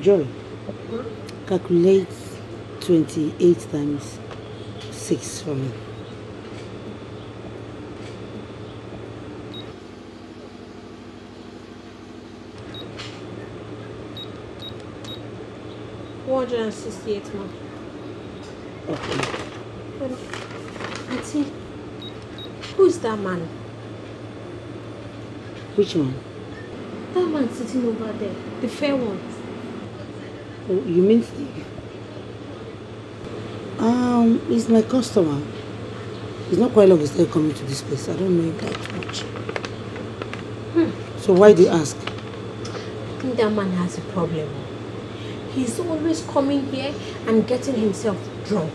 Joy, calculate 28 times 6 for me. 468 more. Okay. But, Auntie, who is that man? Which one? That man sitting over there, the fair one. Oh, you mean Steve? He's my customer. It's not quite long he's still coming to this place. I don't know him that much. So why do you ask? I think that man has a problem. He's always coming here and getting himself drunk.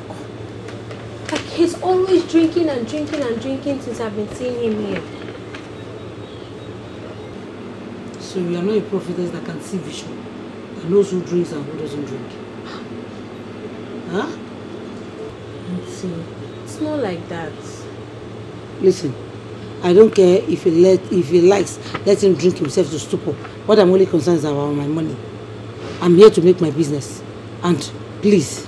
Like he's always drinking and drinking and drinking since I've been seeing him here. So you are not a prophetess that can see vision, that knows who drinks and who doesn't drink. Huh? Let's see. It's not like that. Listen, I don't care if he likes, let him drink himself to stupor. What I'm only concerned is about my money. I'm here to make my business. And please,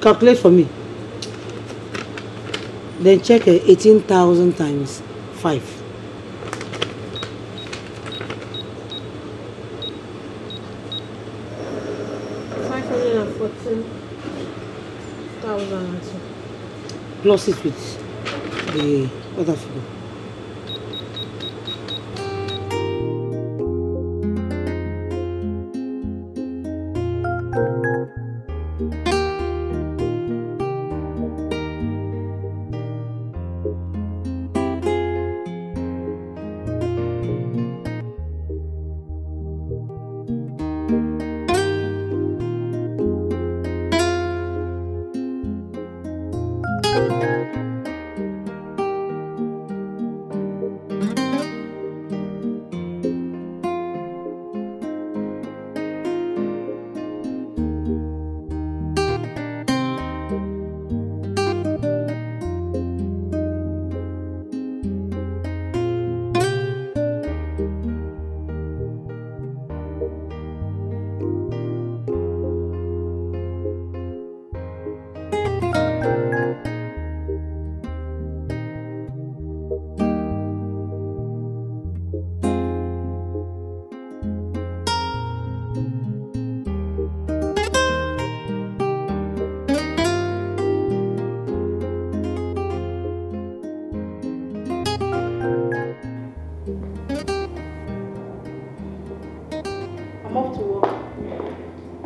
calculate for me. Then check 18,000 times 5. 514,000. Plus it with the other figure.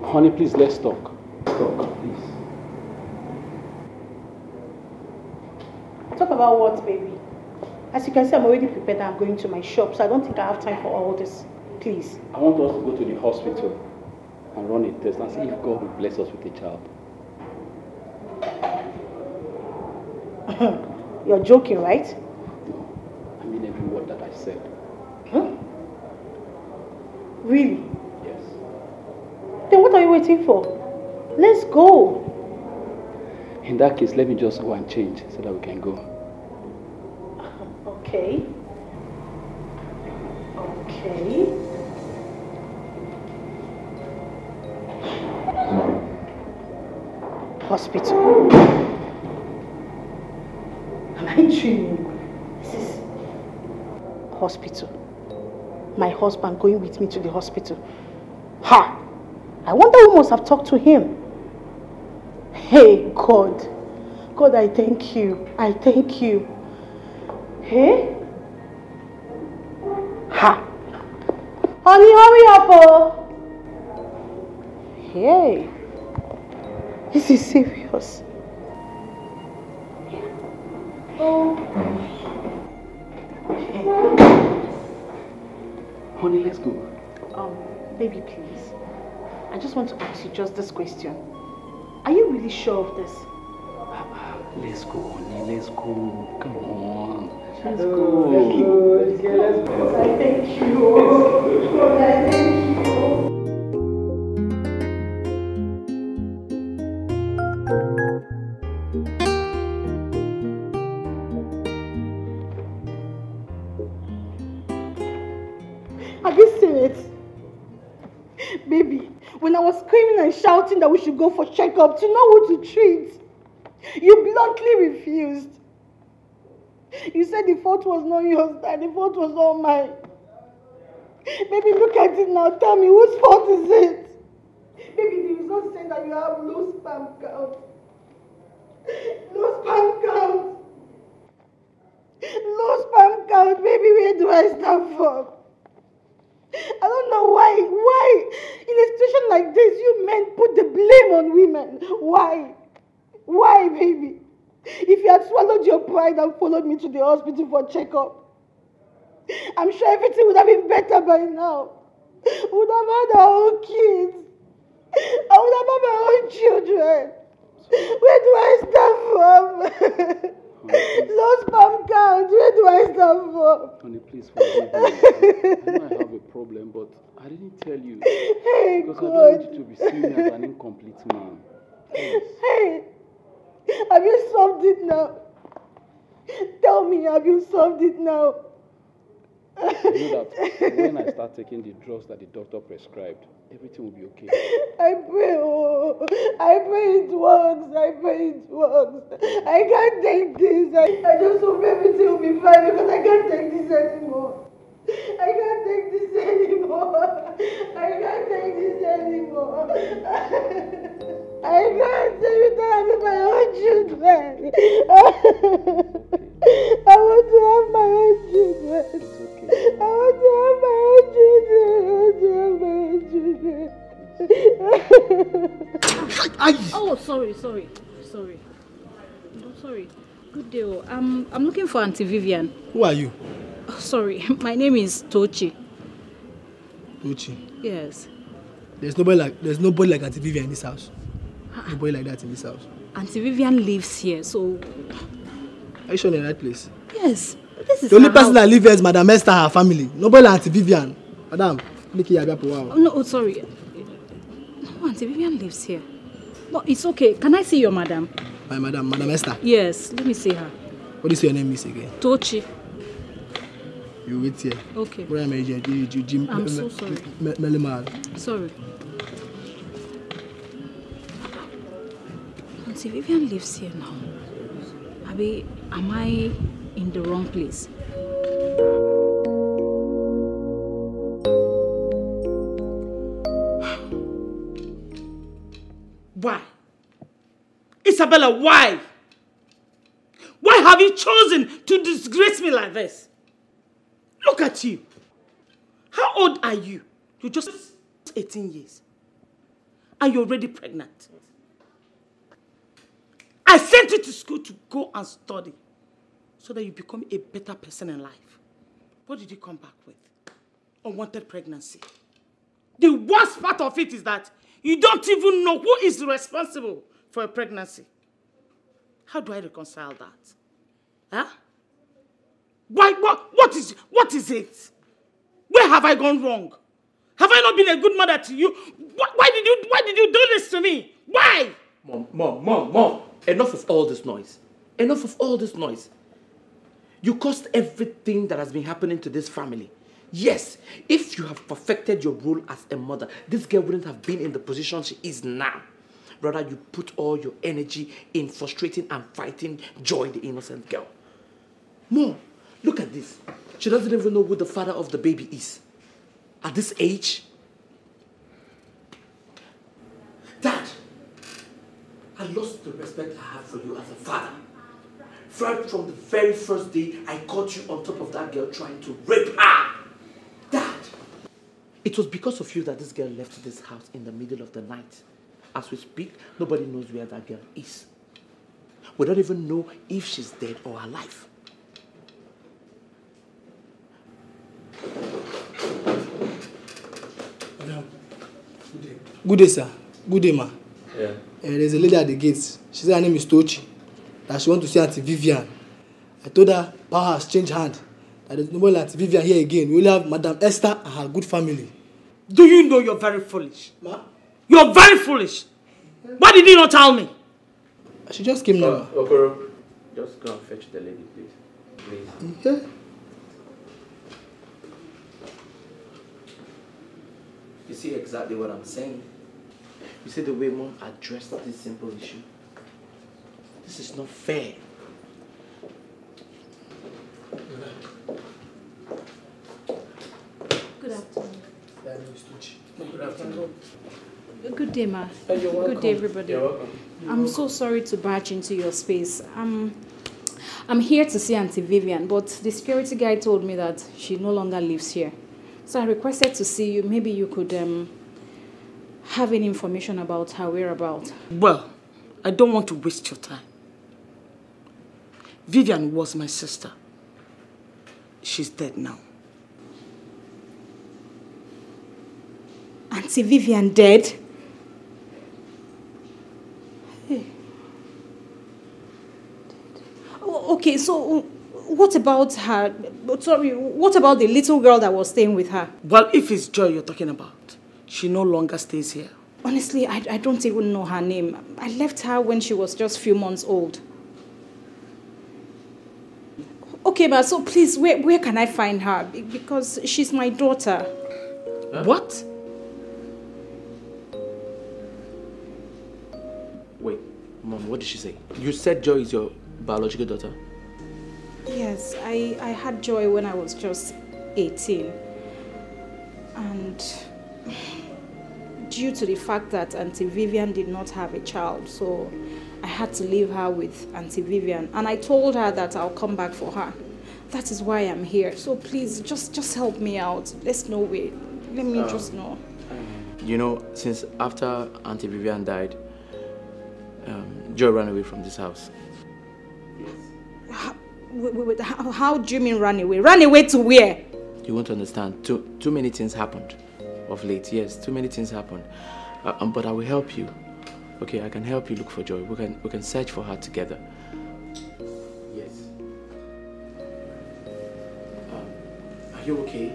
Honey, please, let's talk. Talk, please. Talk about what, baby? As you can see, I'm already prepared and I'm going to my shop, so I don't think I have time for all this. Please. I want us to go to the hospital and run a test and see if God will bless us with a child. You're joking, right? No. I mean every word that I said. Huh? Really? Then what are you waiting for? Let's go. In that case, let me just go and change so that we can go. Okay. Okay. Hospital. Am I dreaming? This is hospital. My husband going with me to the hospital. Ha! I wonder who must have talked to him. Hey, God. God, I thank you. I thank you. Hey? Ha! Honey, hurry up, oh! Hey. This is serious. Oh. Hey. Honey, let's go. Baby, please. I just want to ask you just this question. Are you really sure of this? Let's go, honey. Let's go. Come on. Let's go. Let's go. Let's go. I thank you. I thank you. Have you seen it? Baby, when I was screaming and shouting that we should go for checkup to know who to treat, you bluntly refused. You said the fault was not yours, that the fault was all mine. Baby, look at it now. Tell me, whose fault is it? Baby, the results say that you have low sperm count. Low sperm count. Low sperm count. Baby, where do I stand from? I don't know why, in a situation like this, you men put the blame on women. Why, baby? If you had swallowed your pride and followed me to the hospital for checkup, I'm sure everything would have been better by now. We would have had our own kids. I would have had my own children. Where do I stand from? Low sperm count. Where do I stand from? Honey, please forgive me. I know I have a problem, but I didn't tell you. Hey, because God. I don't want you to be seen as an incomplete man. Please. Hey, have you solved it now? Tell me, have you solved it now? You know that when I start taking the drugs that the doctor prescribed, everything will be okay. I pray it works. I pray it works. I can't take this. I just hope everything will be fine because I can't take this anymore. I can't take this anymore. I can't take this anymore. I can't take it down with my own children. I want to have my own children. It's okay. I want to have my own children. I want to have my own children. Oh, sorry. I'm sorry. Good day. I'm looking for Auntie Vivian. Who are you? Oh, sorry, my name is Tochi. Tochi? Yes. There's nobody like Auntie Vivian in this house. Nobody like that in this house. Auntie Vivian lives here, so... Are you sure in the right place? Yes. This is the only person that lives here is Madame Esther, her family. Nobody like Auntie Vivian. Madame, make it happen. No, sorry. No, Auntie Vivian lives here. No, it's okay. Can I see your madam? My madam? Madame Esther? Yes, let me see her. What do you say your name is again? Tochi. You wait here. Okay. I'm so sorry. Sorry. Auntie Vivian lives here now. Abi, am I in the wrong place? Why? Isabella, why? Why have you chosen to disgrace me like this? Look at you. How old are you? You're just 18 years. And you're already pregnant. I sent you to school to go and study so that you become a better person in life. What did you come back with? Unwanted pregnancy. The worst part of it is that you don't even know who is responsible for a pregnancy. How do I reconcile that? Huh? Why? What is it? Where have I gone wrong? Have I not been a good mother to you? Why did you do this to me? Why? Mom. Enough of all this noise. You caused everything that has been happening to this family. Yes, if you have perfected your role as a mother, this girl wouldn't have been in the position she is now. Rather, you put all your energy in frustrating and fighting Joy, the innocent girl. Mom, look at this. She doesn't even know who the father of the baby is. At this age? Dad, I lost the respect I have for you as a father. Right from the very first day, I caught you on top of that girl trying to rape her. Dad, it was because of you that this girl left this house in the middle of the night. As we speak, nobody knows where that girl is. We don't even know if she's dead or alive. Good day, sir. Good day, ma. Yeah. There's a lady at the gates. She said her name is Tochi. That she wants to see Auntie Vivian. I told her power has changed hand. That there's nobody like Auntie Vivian here again. We only have Madame Esther and her good family. Do you know you're very foolish? Ma? You're very foolish. Why did you not tell me? She just came now. Okoro, just go and fetch the lady, please. Okay. You see exactly what I'm saying. You see the way Mom addressed this simple issue? This is not fair. Good afternoon. Good afternoon. Good day, Ma. Good day, everybody. You're welcome. I'm so sorry to barge into your space. I'm here to see Auntie Vivian, but the security guy told me that she no longer lives here. So I requested to see you. Maybe you could have any information about her whereabouts. Well, I don't want to waste your time. Vivian was my sister. She's dead now. Auntie Vivian dead? Hey. Okay, so what about her? Sorry, what about the little girl that was staying with her? Well, if it's Joy you're talking about, she no longer stays here. Honestly, I don't even know her name. I left her when she was just a few months old. Okay, but so please, where can I find her? Because she's my daughter. Huh? What? Wait, Mom, what did she say? You said Joy is your biological daughter? Yes, I had Joy when I was just 18. And due to the fact that Auntie Vivian did not have a child, so I had to leave her with Auntie Vivian. And I told her that I'll come back for her. That is why I'm here. So please, just help me out. Let's know where. Let me just know. You know, since after Auntie Vivian died, Joy ran away from this house. Wait, how do you mean run away? Run away to where? You won't understand. Too many things happened of late. Yes, too many things happened. But I will help you. Okay, I can help you look for Joy. We can search for her together. Yes. Are you okay?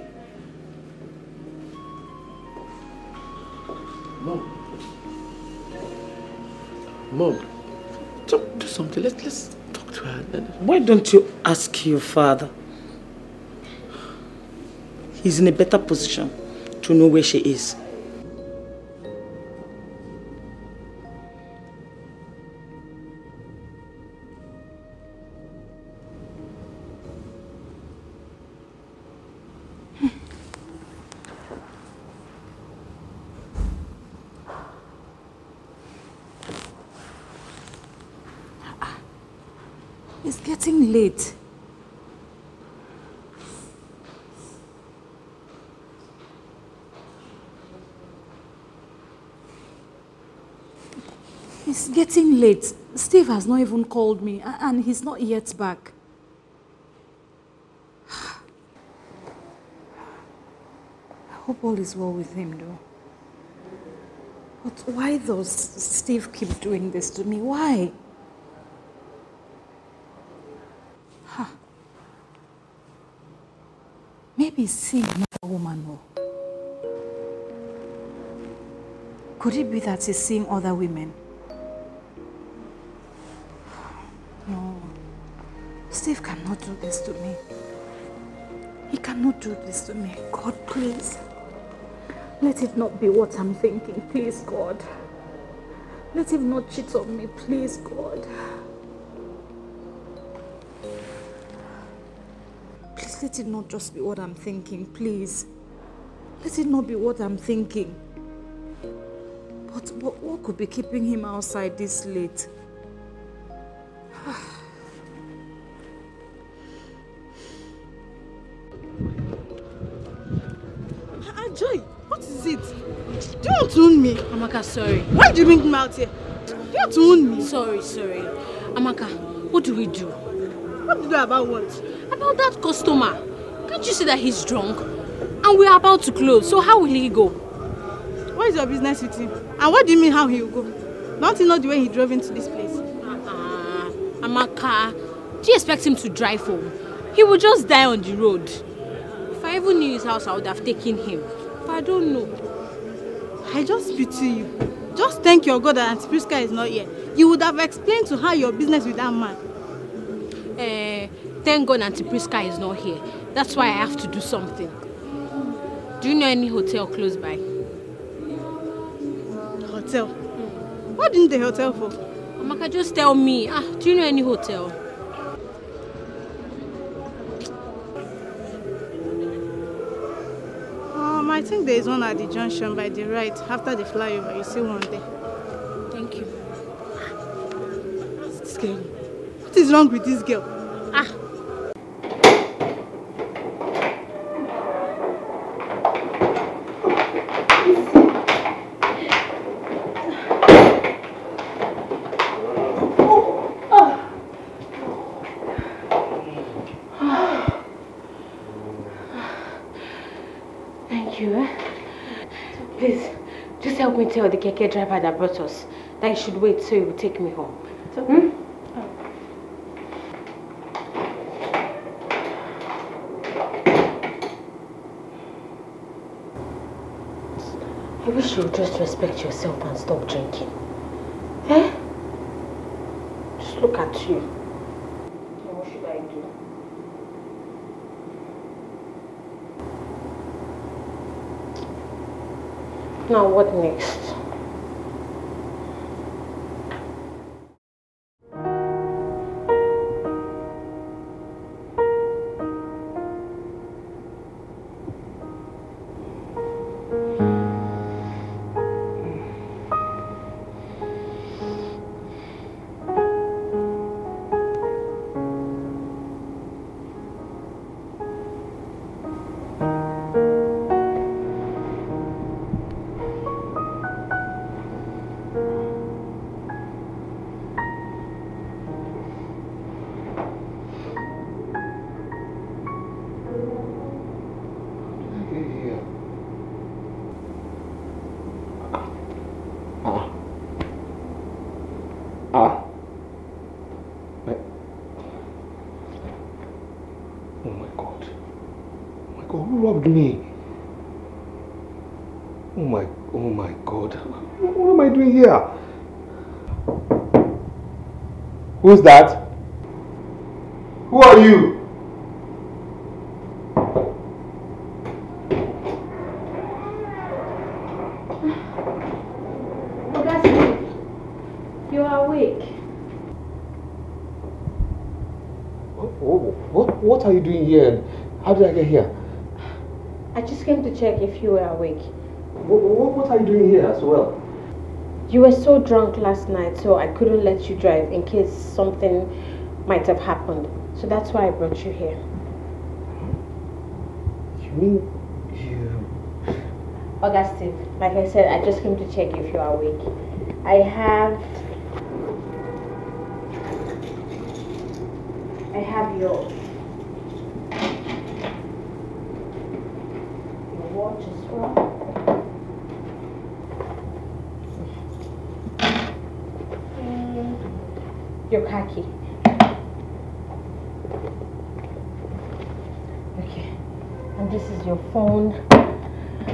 Mom. Do something. Let's talk to her. Why don't you ask your father? He's in a better position to know where she is. Late. It's getting late. Steve has not even called me, and he's not yet back. I hope all is well with him, though. But why does Steve keep doing this to me? Why? Maybe seeing another woman more. Could it be that he's seeing other women? No. Steve cannot do this to me. He cannot do this to me. God, please. Let it not be what I'm thinking. Please, God. Let him not cheat on me. Please, God. Let it not just be what I'm thinking, please. Let it not be what I'm thinking. But what could be keeping him outside this late? Joy, what is it? Don't wound me. Amaka, sorry. Why do you bring him out here? Don't wound me. Sorry. Amaka, what do we do? What do we do about what? About that customer. Can't you see that he's drunk? And we're about to close, so how will he go? What is your business with him? And what do you mean how he'll go? Don't you know the way he drove into this place? Amaka, do you expect him to drive home? He will just die on the road. If I even knew his house, I would have taken him. But I don't know. I just pity you. Just thank your God that Auntie Prisca is not here. You would have explained to her your business with that man. Thank God Auntie Prisca is not here. That's why I have to do something. Do you know any hotel close by? hotel. What do you need the hotel for? Amaka, just tell me. Do you know any hotel? I think there is one at the junction by the right. After the flyover, you see one there. Thank you. This girl. What is wrong with this girl? Tell the keke driver that brought us that he should wait so he will take me home. So, I wish you would just respect yourself and stop drinking. Eh? Just look at you. And what should I do? Now what next? Me. Oh my God. What am I doing here? Who's that? Who are you? Augustine, you are awake. What are you doing here? How did I get here? I just came to check if you were awake. What are you doing here as well? You were so drunk last night, so I couldn't let you drive in case something might have happened. So that's why I brought you here. You mean you... Augustine, like I said, I just came to check if you are awake. I have your... your khaki. Okay. And this is your phone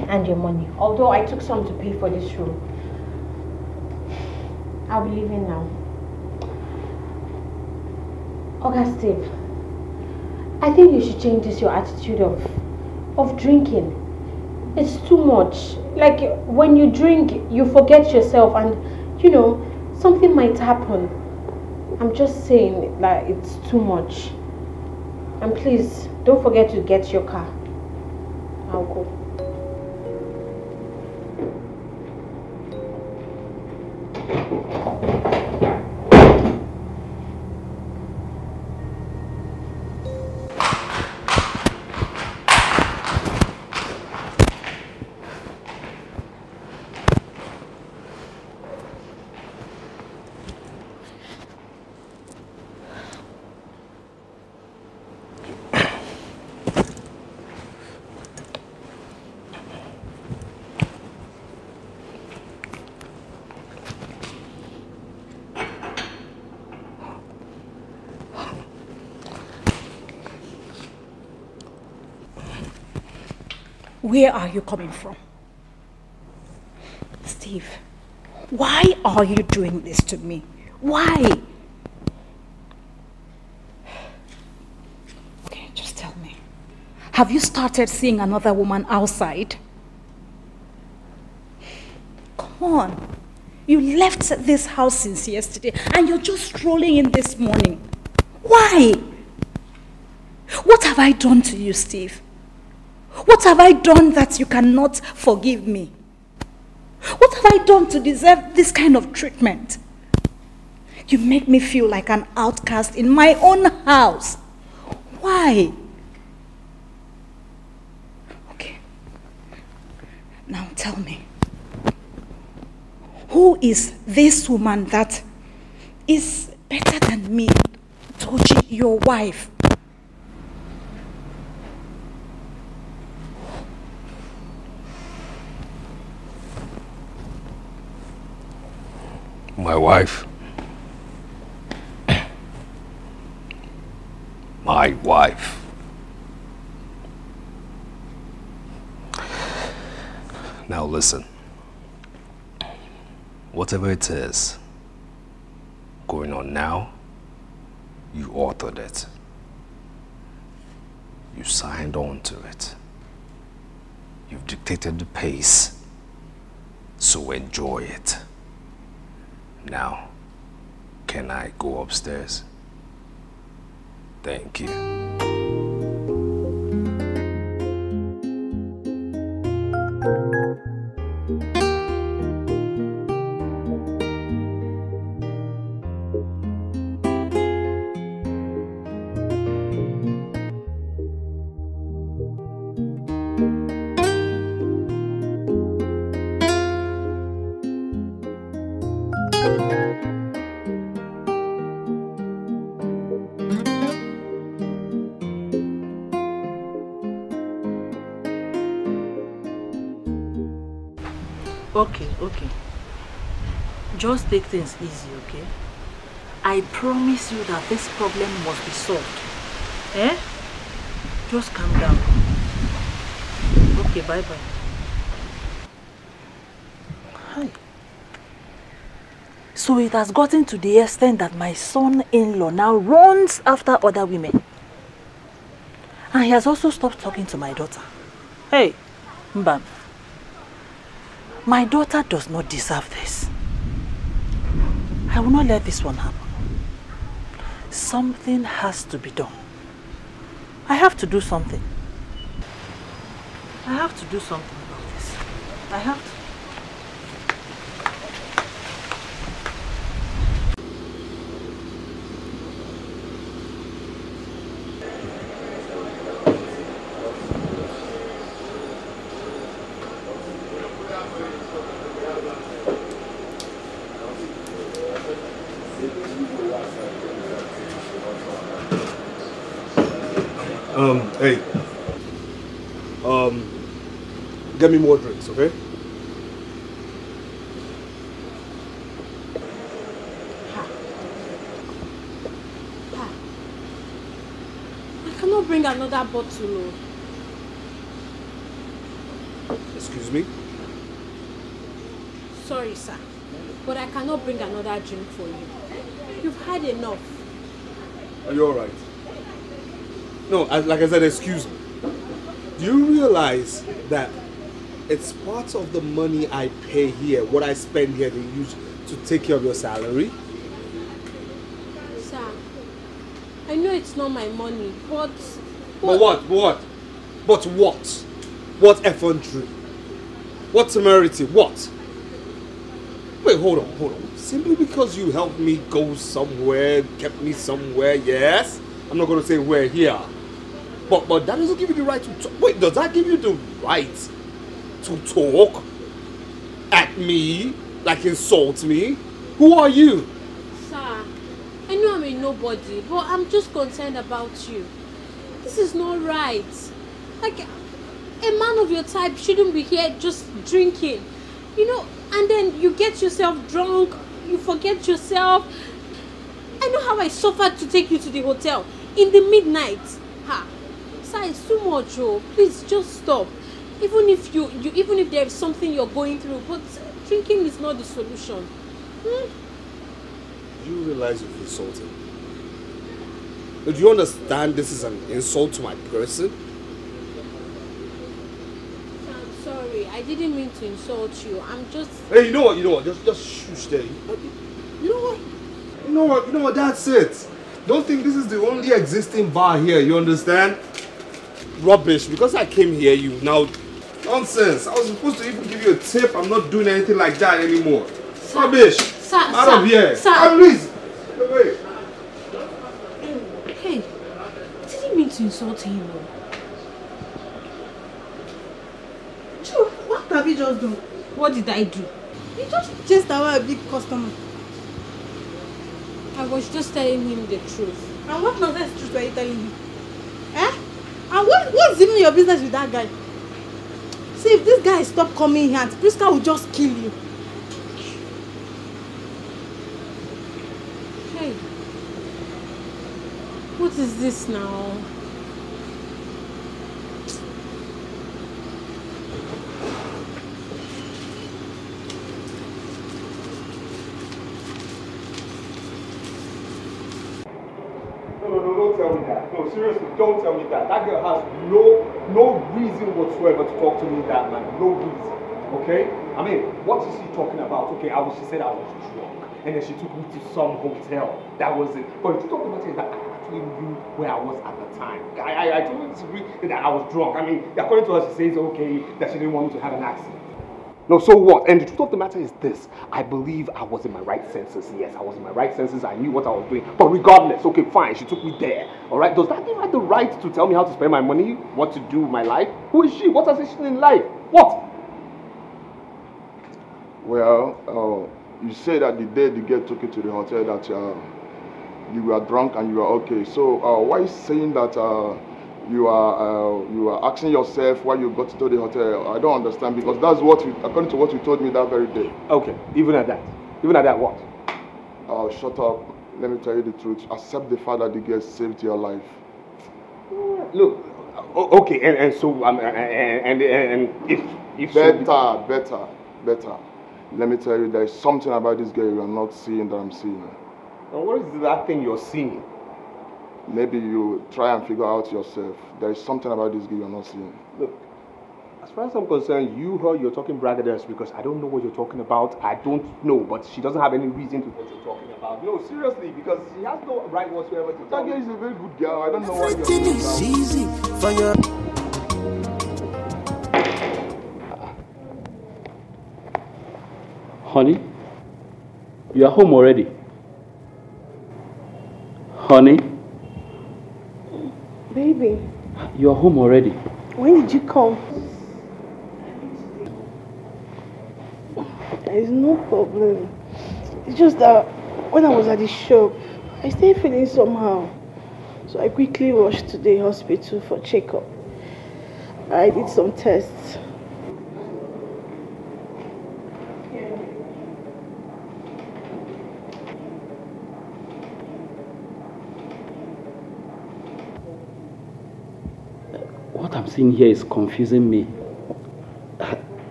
and your money. Although I took some to pay for this room. I'll be leaving now. August, Steve, I think you should change this your attitude of drinking. It's too much. Like when you drink, you forget yourself and you know, something might happen. I'm just saying that it's too much. And please, don't forget to get your car. I'll go. Where are you coming from? Steve, why are you doing this to me? Why? Okay, just tell me. Have you started seeing another woman outside? Come on. You left this house since yesterday and you're just strolling in this morning. Why? What have I done to you, Steve? What have I done that you cannot forgive me? What have I done to deserve this kind of treatment? You make me feel like an outcast in my own house. Why? Okay. Now tell me. Who is this woman that is better than me, Tochi, your wife? My wife. My wife. Now listen. Whatever it is going on now, you authored it. You signed on to it. You've dictated the pace, so enjoy it. Now, can I go upstairs? Thank you. Okay. Just take things easy, okay? I promise you that this problem must be solved. Eh? Just calm down. Okay, bye-bye. Hi. So it has gotten to the extent that my son-in-law now runs after other women. And he has also stopped talking to my daughter. Hey, Mbam. My daughter does not deserve this. I will not let this one happen. Something has to be done. I have to do something. I have to do something about this. I have to. Hey, get me more drinks, okay? I cannot bring another bottle. Excuse me? Sorry, sir, but I cannot bring another drink for you. You've had enough. Are you all right? No, like I said, excuse me. Do you realize that it's part of the money I pay here, what I spend here, they use to take care of your salary? Sir, I know it's not my money, but... But what? But what? What effrontery? What temerity? What? Wait, hold on. Simply because you helped me go somewhere, kept me somewhere, yes? I'm not going to say where here. But that doesn't give you the right to talk. Wait, does that give you the right to talk at me, like insult me? Who are you? Sir, I know I'm a nobody, but I'm just concerned about you. This is not right. Like, a man of your type shouldn't be here just drinking. You know, and then you get yourself drunk, you forget yourself. I know how I suffered to take you to the hotel in the midnight. Ha! Sir, it's too much, oh. Please just stop. Even if there is something you're going through, but drinking is not the solution. Do you realize you've insulted me? Do you understand this is an insult to my person? I'm sorry. I I didn't mean to insult you. I'm just... Hey, you know what? Just shush there. You know what? That's it. Don't think this is the only existing bar here, you understand? Rubbish. Because I came here, you now... Nonsense. I was supposed to even give you a tip. I'm not doing anything like that anymore. Sir, rubbish. Sir, out of here. Sir. Please. Wait. Hey, I didn't mean to insult him. True. What have you just done? What did I do? You just chased away a big customer. I was just telling him the truth. And what nonsense truth were you telling him? Eh? And what's even your business with that guy? See, if this guy stopped coming here, Auntie Prisca will just kill you. Hey. What is this now? No, seriously, don't tell me that. That girl has no reason whatsoever to talk to me that man. No reason. Okay? I mean, what is she talking about? Okay, she said I was drunk. And then she took me to some hotel. That was it. But the talking about is that I actually knew where I was at the time. I totally disagree that I was drunk. I mean, according to her, she says, okay, that she didn't want me to have an accident. No, so what? And the truth of the matter is this. I believe I was in my right senses. Yes, I was in my right senses. I knew what I was doing. But regardless, okay, fine. She took me there. All right? Does that give her the right to tell me how to spend my money? What to do with my life? Who is she? What has she in life? What? Well, you say that the day the girl took you to the hotel that you were drunk and you were okay. So why are you saying that... You are asking yourself why you got to the hotel. I don't understand, because that's what you, according to what you told me that very day. Okay, even at that what? Shut up. Let me tell you the truth. Accept the fact that the girl saved your life. Look, okay, and so if better. Let me tell you, there is something about this girl you are not seeing that I'm seeing. And what is that thing you're seeing? Maybe you try and figure out yourself. There is something about this girl you're not seeing. Look, as far as I'm concerned, you're talking braggadocious because I don't know what you're talking about. I don't know, but she doesn't have any reason to what you're talking about. No, seriously, because she has no right whatsoever to talk. That girl is a very good girl. I don't know what you're talking about. Easy for your... Honey, you are home already. Honey. Baby. You're home already. When did you come? There's no problem. It's just that when I was at the shop, I stayed feeling somehow. So I quickly rushed to the hospital for checkup. I did some tests. Thing here is confusing me.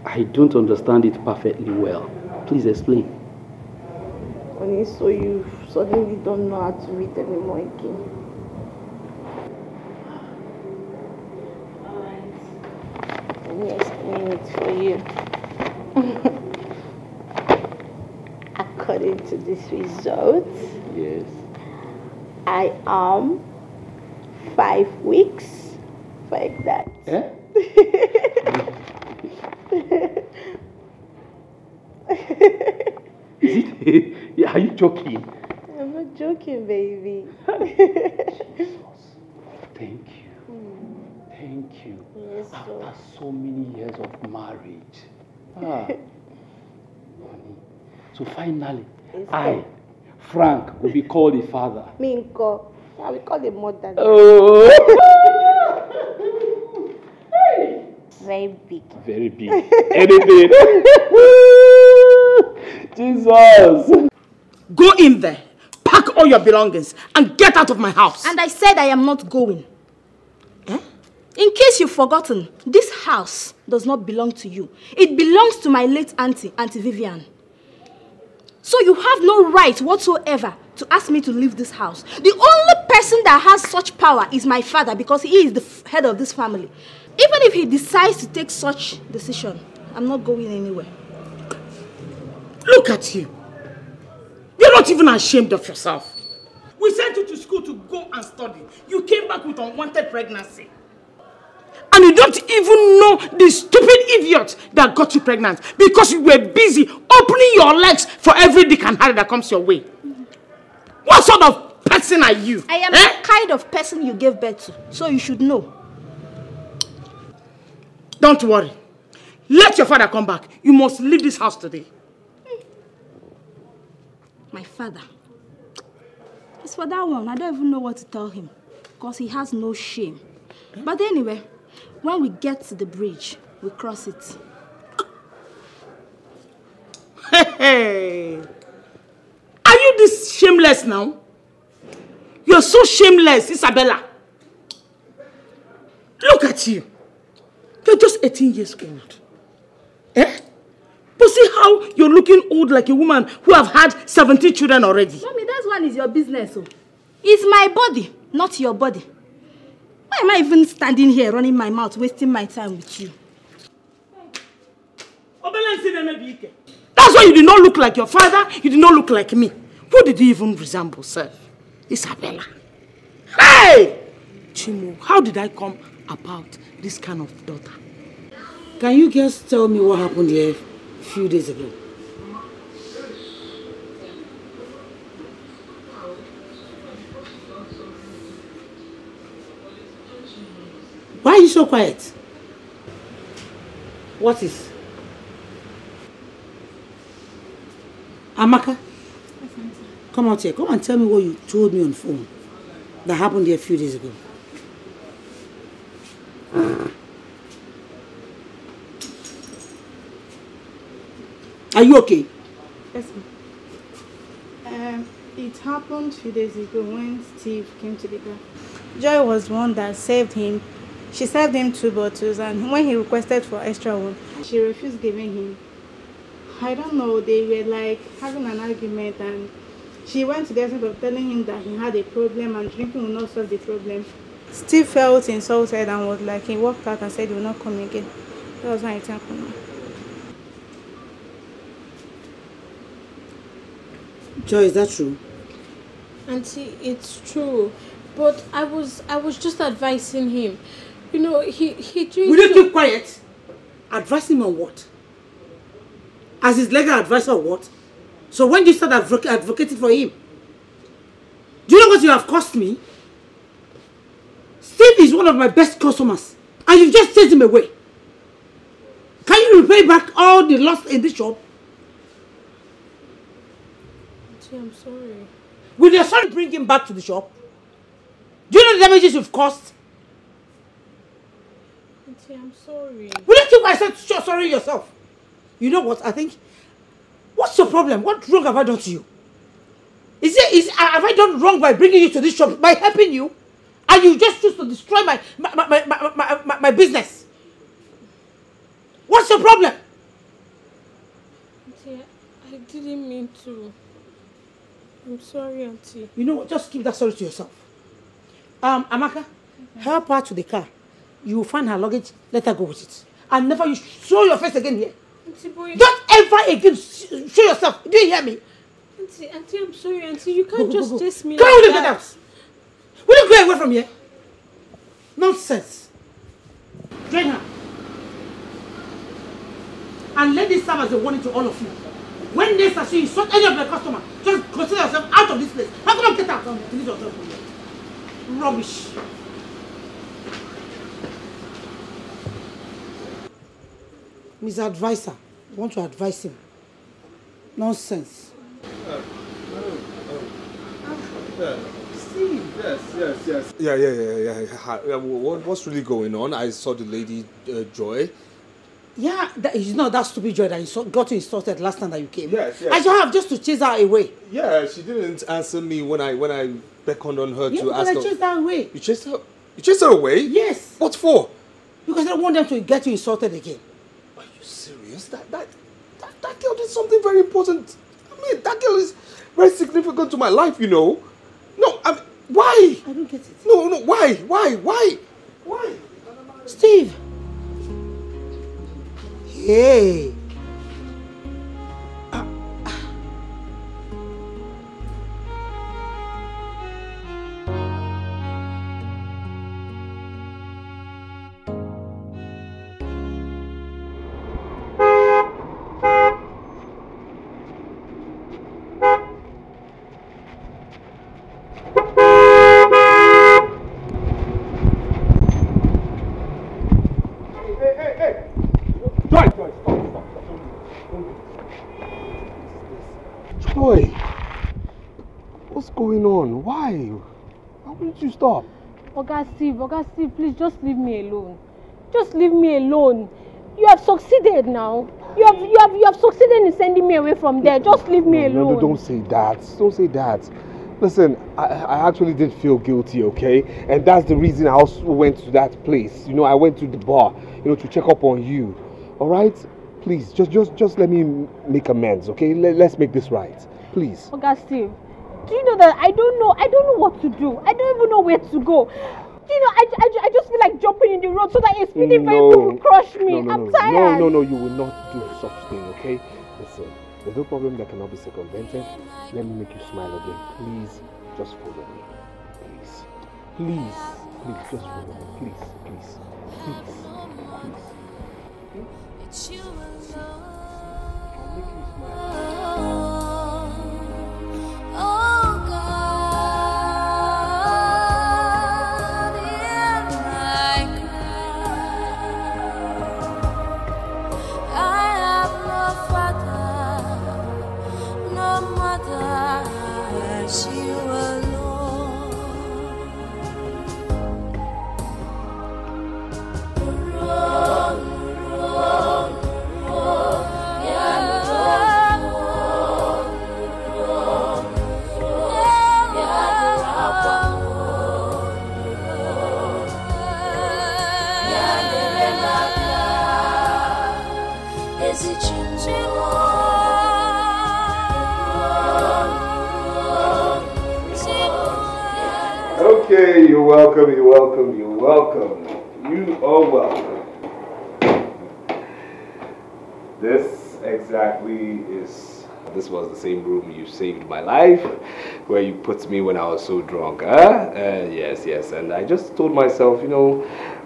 I don't understand it perfectly well. Please explain. Honey, so you suddenly don't know how to read anymore again. Alright. Let me explain it for you. According to this result, yes, I am 5 weeks like that. Yeah? Is it? Yeah, are you joking? I'm not joking, baby. Thank you. Mm. Thank you. Yes, after so many years of marriage. Ah. So finally, yes, I, Frank, will be called a father. Minko. I will call the mother. Oh. Hey. Very big. Very big. Anything. Jesus. Go in there. Pack all your belongings and get out of my house. And I said I am not going. Eh? In case you've forgotten, this house does not belong to you. It belongs to my late auntie, Auntie Vivian. So you have no right whatsoever to ask me to leave this house. The only person that has such power is my father, because he is the head of this family. Even if he decides to take such decision, I'm not going anywhere. Look at you. You're not even ashamed of yourself. We sent you to school to go and study. You came back with unwanted pregnancy. And you don't even know the stupid idiot that got you pregnant because you were busy opening your legs for every dick and harry that comes your way. What sort of person are you? I am the kind of person you gave birth to, so you should know. Don't worry. Let your father come back. You must leave this house today. My father. As for that one, I don't even know what to tell him because he has no shame. But anyway, when we get to the bridge, we cross it. Hey! Are you this shameless now? You're so shameless, Isabella. Look at you. You're just 18 years old. Eh? But see how you're looking old like a woman who have had 17 children already. Mommy, that one is your business. Oh. It's my body, not your body. Why am I even standing here running my mouth, wasting my time with you? That's why you did not look like your father, you did not look like me. Who did you even resemble, sir? Isabella. Hey! Chimu, how did I come about this kind of daughter? Can you guys tell me what happened here a few days ago? Why are you so quiet? What is? Amaka, come out here. Come and tell me what you told me on phone that happened here a few days ago. Are you okay? Yes, ma'am. It happened a few days ago when Steve came to the car. Joy was one that saved him. She served him 2 bottles, and when he requested for extra one, she refused giving him. I don't know, they were like having an argument, and she went to the extent of telling him that he had a problem and drinking would not solve the problem. Steve felt insulted and was like, he walked out and said he would not come again. That was when it happened. Joy, is that true? Auntie, it's true. But I was just advising him. You know, he drinks. Will you keep quiet? Advise him on what? As his legal advisor or what? So when do you start advocating for him? Do you know what you have cost me? Steve is one of my best customers, and you've just sent him away. Can you repay back all the loss in this shop? Gee, I'm sorry. Will your son bring him back to the shop? Do you know the damages you've caused? I'm sorry. Will you keep myself sorry yourself? You know what I think? What's your problem? What wrong have I done to you? Have I done wrong by bringing you to this shop, by helping you? And you just choose to destroy my business? What's your problem? Auntie, I didn't mean to. I'm sorry, Auntie. You know what? Just keep that sorry to yourself. Amaka, help her to the car. You will find her luggage, let her go with it. And never you show your face again here. Auntie, don't ever again show yourself. Do you hear me? Auntie, I'm sorry, Auntie. You can't just chase me. Come on, get out. Will you go away from here? Nonsense. Drain her. And let this serve as a warning to all of you. When next time you insult any of your customers, just consider yourself out of this place. How come I get out? Delete yourself from here. Rubbish. Mr. Advisor, you want to advise him. Nonsense. Steve. Yes. Yeah. What's really going on? I saw the lady, Joy. Yeah, it's not that stupid Joy that you got insulted last time that you came. Yes. I should have just to chase her away. Yeah, she didn't answer me when I beckoned on her to ask her. Yeah, I chased her away. You chased her? You chased her away? Yes. What for? Because I don't want them to get you insulted again. Are you serious? That girl did something very important. I mean, that girl is very significant to my life, you know. No, I mean, why? I don't get it. No, why? Steve, Hey! Stop. Oga Steve, please just leave me alone. Just leave me alone. You have succeeded now. You have succeeded in sending me away from there. Just leave me alone. No, don't say that. Don't say that. Listen, I actually did feel guilty, okay? And that's the reason I also went to that place. You know, I went to the bar, you know, to check up on you. All right? Please, just let me make amends, okay? Let's make this right. Please. Oga Steve. Do you know that I don't know what to do. I don't even know where to go. Do you know, I just feel like jumping in the road so that a speeding vehicle will crush me. I'm tired. No, you will not do such thing, okay? Listen, there's no problem that cannot be circumvented. Let me make you smile again. Please, just follow me. Please. Please, just follow me. Please. It's you alone. I'll make you smile. Okay, you're welcome, You are welcome. This exactly is... This was the same room you saved my life, where you put me when I was so drunk, huh? Yes, and I just told myself, you know,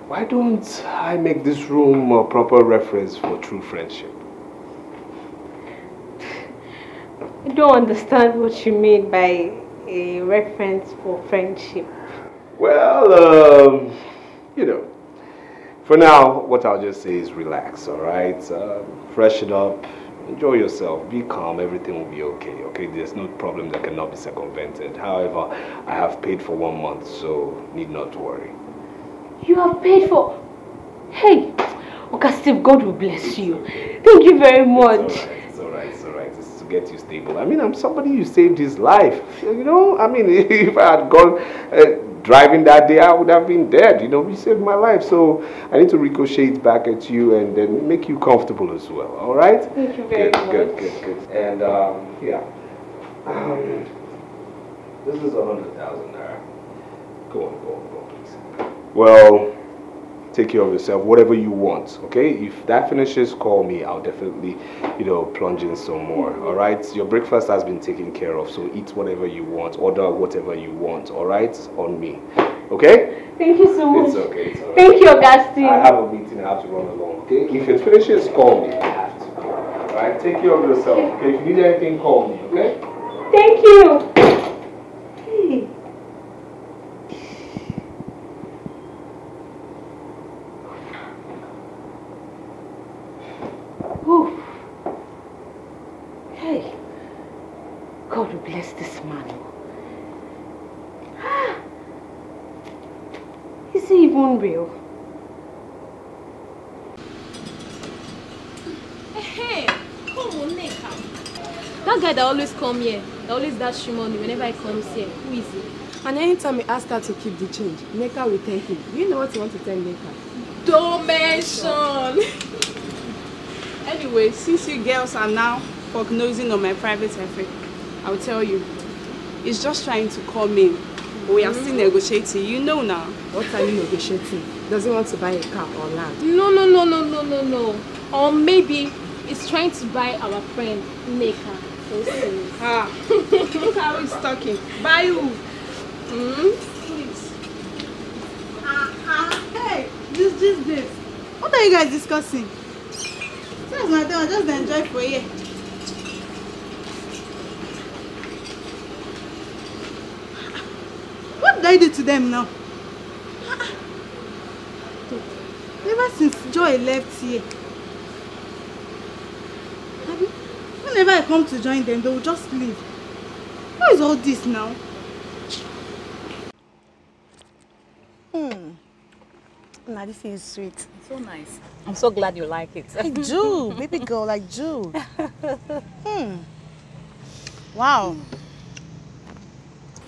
why don't I make this room a proper reference for true friendship? I don't understand what you mean by a reference for friendship. Well, you know, for now, what I'll just say is relax, all right? Freshen up, enjoy yourself, be calm, everything will be okay, okay? There's no problem that cannot be circumvented. However, I have paid for 1 month, so need not worry. You have paid for... Hey, okay, Steve, God will bless you. Thank you very much. It's all right. It's to get you stable. I mean, I'm somebody who saved his life. You know, I mean, if I had gone... driving that day, I would have been dead. You know, you saved my life, so I need to ricochet back at you and then make you comfortable as well. All right? Thank you very much. Good. And this is 100,000 naira. Go on, please. Well, take care of yourself. Whatever you want, okay? If that finishes, call me. I'll definitely, you know, plunge in some more. All right. Your breakfast has been taken care of, so eat whatever you want, order whatever you want. All right, on me. Okay. Thank you so much. It's okay. It's all right. Thank you, Augustine. I have a meeting. I have to run along. Okay. If it finishes, call me. I have to go. All right. Take care of yourself. Okay. If you need anything, call me. Okay. Thank you. Hey. Hey, God will bless this man. Is he even real? Hey, come on, Neka. That guy that always comes here, that always dash him money whenever he comes here, who is he? And anytime we ask her to keep the change, Neka will tell him. Do you know what you want to tell Neka? Don't mention. Anyway, since you girls are now prognosing on my private affair, I'll tell you. It's just trying to call me. We are still negotiating, you know now. What are you negotiating? doesn't want to buy a car or land. No. Or maybe it's trying to buy our friend Neka. Look how he's talking. Buy who? Please. Hey, this. What are you guys discussing? That's my thing. I just enjoy for you. What did I do to them now? Ever since Joy left here, whenever I come to join them, they will just leave. What is all this now? Nah, this thing is sweet. It's so nice. I'm so glad you like it. I do. Baby girl, I do. Wow.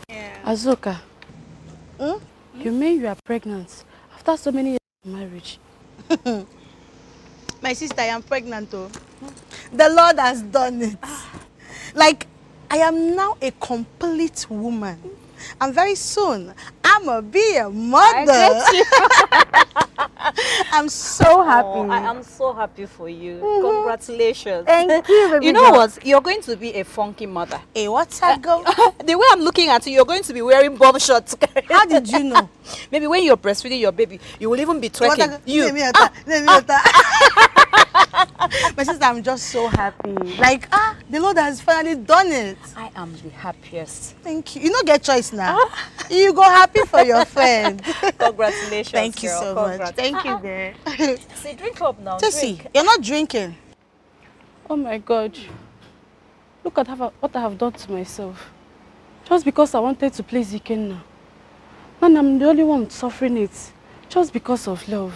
Yeah. Azuka, you mean you are pregnant after so many years of marriage? My sister, I am pregnant though. The Lord has done it. Like, I am now a complete woman. And very soon, I'm going to be a mother. I'm so happy. Oh, I am so happy for you. Congratulations. Thank you, baby. You know what? You're going to be a funky mother. Hey, what's up, girl? The way I'm looking at you, you're going to be wearing bomb shorts. How did you know? Maybe when you're breastfeeding your baby, you will even be twerking. My sister, I'm just so happy. Like, the Lord has finally done it. I am the happiest. Thank you. You don't get choice now. You go happy for your friend. Congratulations. Thank you so much. Thank you, dear. See, drink up now. Tessie, you're not drinking. Oh my God. Look at what I have done to myself. Just because I wanted to play Ziken now. And I'm the only one suffering it. Just because of love.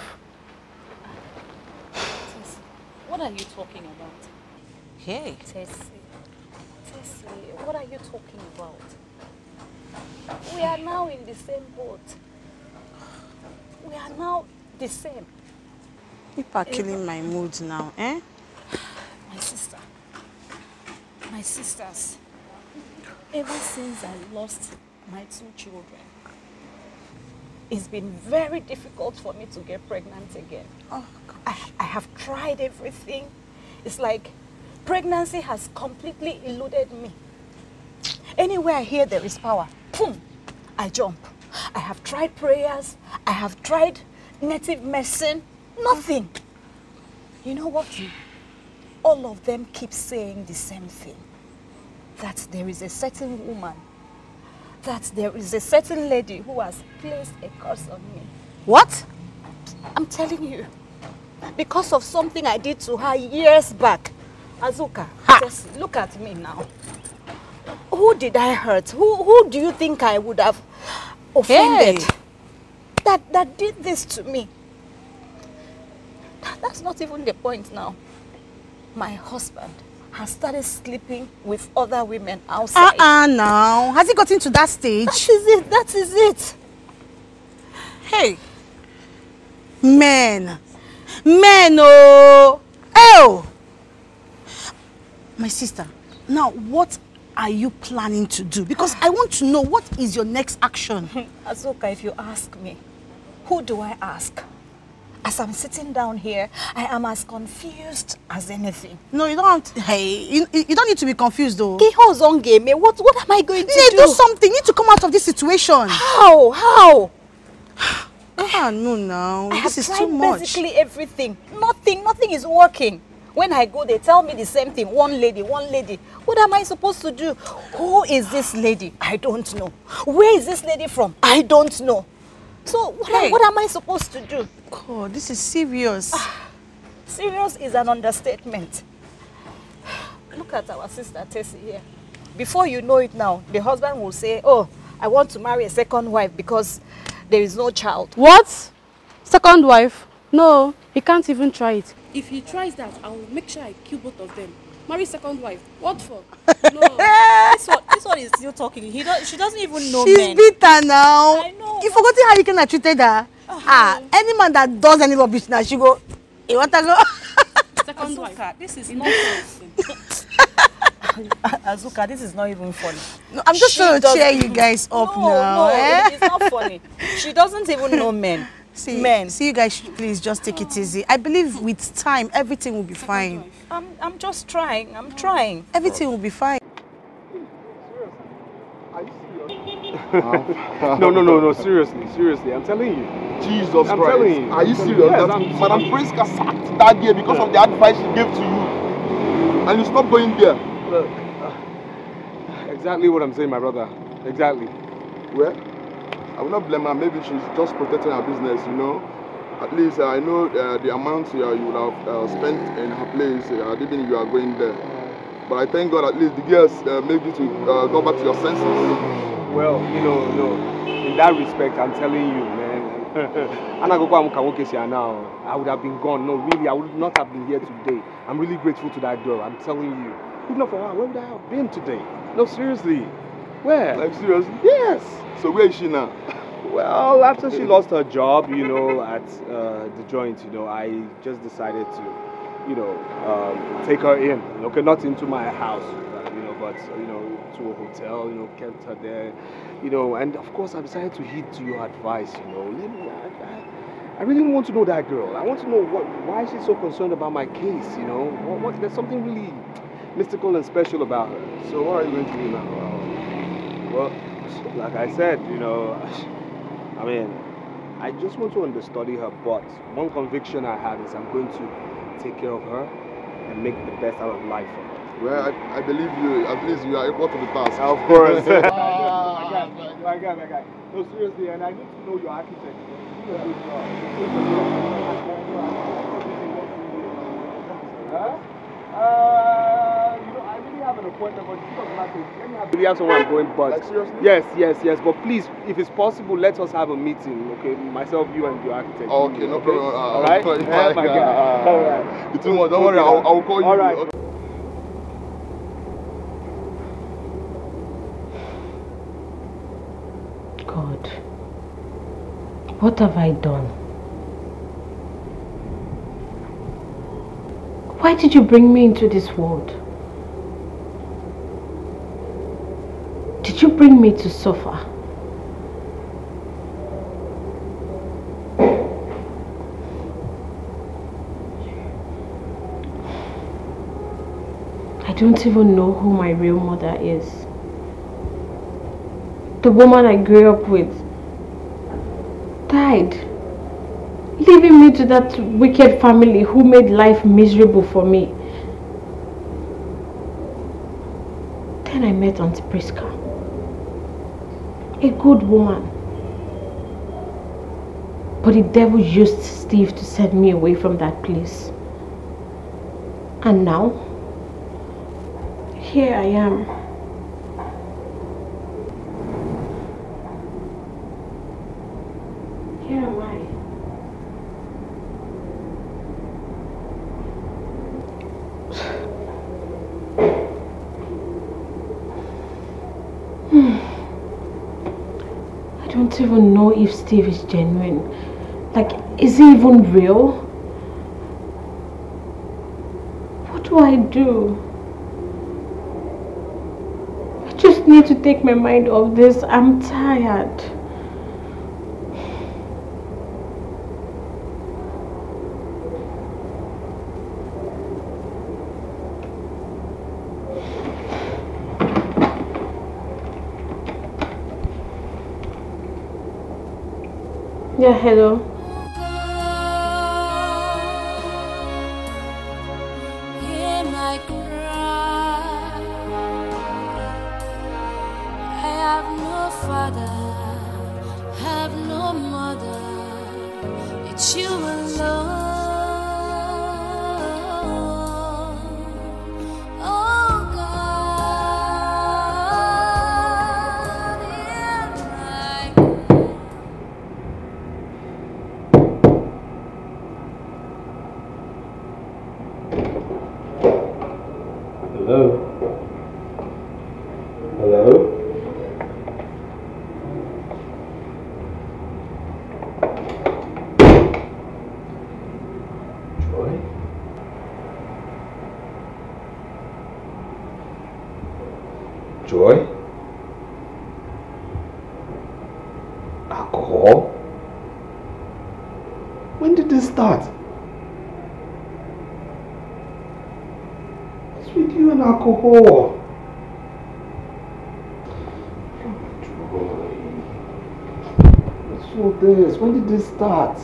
What are you talking about? Hey. Tessie, what are you talking about? We are now in the same boat. We are now the same. People are killing my mood now, eh? My sister. My sisters. Ever since I lost my two children, it's been very difficult for me to get pregnant again. Oh, gosh. I have tried everything. It's like pregnancy has completely eluded me. Anywhere I hear there is power, boom, I jump. I have tried prayers. I have tried native medicine. Nothing. You know what? All of them keep saying the same thing. That there is a certain woman, that there is a certain lady who has placed a curse on me. What? I'm telling you. Because of something I did to her years back. Azuka, just look at me now. Who did I hurt? Who do you think I would have offended that did this to me? That's not even the point now. My husband has started sleeping with other women outside. Now. Has he gotten to that stage? That is it. Hey. Men, oh! My sister, now what are you planning to do? Because I want to know what is your next action. Azuka, if you ask me, who do I ask? As I'm sitting down here, I am as confused as anything. No, you don't. Hey, you don't need to be confused, though. What am I going to do? Do something. You need to come out of this situation. How? No. This is too much. Basically everything. Nothing is working. When I go, they tell me the same thing. One lady. What am I supposed to do? Who is this lady? I don't know. Where is this lady from? I don't know. So what am I supposed to do? God, this is serious. Serious is an understatement. Look at our sister Tessie here. Before you know it now, the husband will say, oh, I want to marry a second wife because there is no child. What? Second wife? No, he can't even try it. If he tries that, I will make sure I kill both of them. Marry second wife. What for? No. This one is still talking. She doesn't even know men. She's bitter now. I know. You forgotten how you can have treated her. Any man that does any rubbish now, she go, you want to go? Second wife. This is not nonsense. Azuka, this is not even funny. No, I'm just trying to cheer you guys up now. No, it's not funny. She doesn't even know men. See, men. See, you guys, please just take it easy. I believe with time, everything will be fine. I'm just trying. I'm trying. Everything will be fine. Are you serious? No, seriously. I'm telling you. Jesus I'm Christ. Telling you. Are you serious? Yes, Madam Prisca sacked that day because of the advice she gave to you. And you stopped going there. Look, exactly what I'm saying, my brother. Exactly. Where? I will not blame her. Maybe she's just protecting her business, you know. At least I know the amount you would have spent in her place, even you are going there. But I thank God at least the girls made you to go back to your senses. Well, you know, no. In that respect, I'm telling you, man. I would have been gone. No, really, I would not have been here today. I'm really grateful to that girl. I'm telling you. If not for her, where would I have been today? No, seriously. Where? Like, seriously? Yes. So where is she now? Well, after she lost her job, you know, at the joint, you know, I just decided to, you know, take her in. Okay, not into my house, you know, but, you know, to a hotel, you know, kept her there, you know, and of course I decided to heed to your advice, you know. I really want to know that girl. I want to know why she's so concerned about my case, you know. There's something really mystical and special about her. So what are you going to do now? Well, like I said, you know, I mean, I just want to understudy her, but one conviction I have is I'm going to take care of her and make the best out of life for her. Well, I believe you, at least you are equal to the task. Of course. My guy. No, seriously, and I need to know your architect. Yes, but please, if it's possible, let us have a meeting, okay? Myself, you, and your architect. Oh, okay, no problem. All right? Yeah, my God. All right. It's too much. Don't worry, I'll call you. All right. Okay. God, what have I done? Why did you bring me into this world? Did you bring me to suffer? I don't even know who my real mother is. The woman I grew up with died, leaving me to that wicked family who made life miserable for me. Then I met Auntie Prisca. A good woman. But the devil used Steve to send me away from that place. And now, here I am. Here am I. I don't even know if Steve is genuine. Like, is he even real? What do I do? I just need to take my mind off this. I'm tired. Yeah, hello. Hear my cry. I have no father, have no mother. It's you alone. Oh God, hear my cry. Hello? Hello? Joy? Joy? Alcohol? that? What's with you and alcohol? What's all this? When did this start?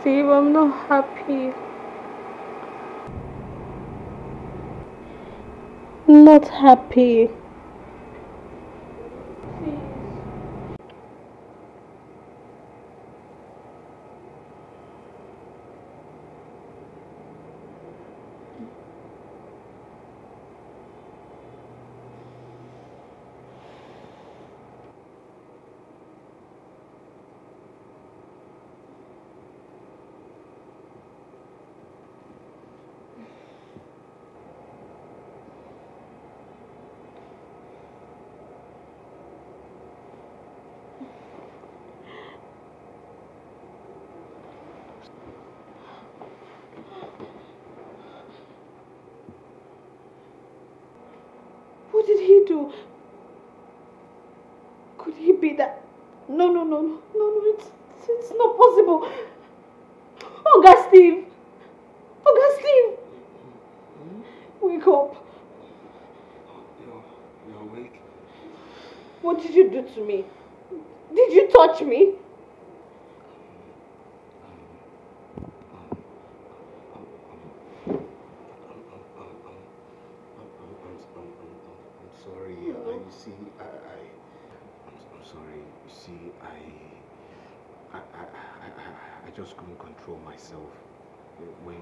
Steve, I'm not happy. Not happy. Please. Could he be that? No, it's not possible. Augustine, wake up. You're awake. What did you do to me? Did you touch me?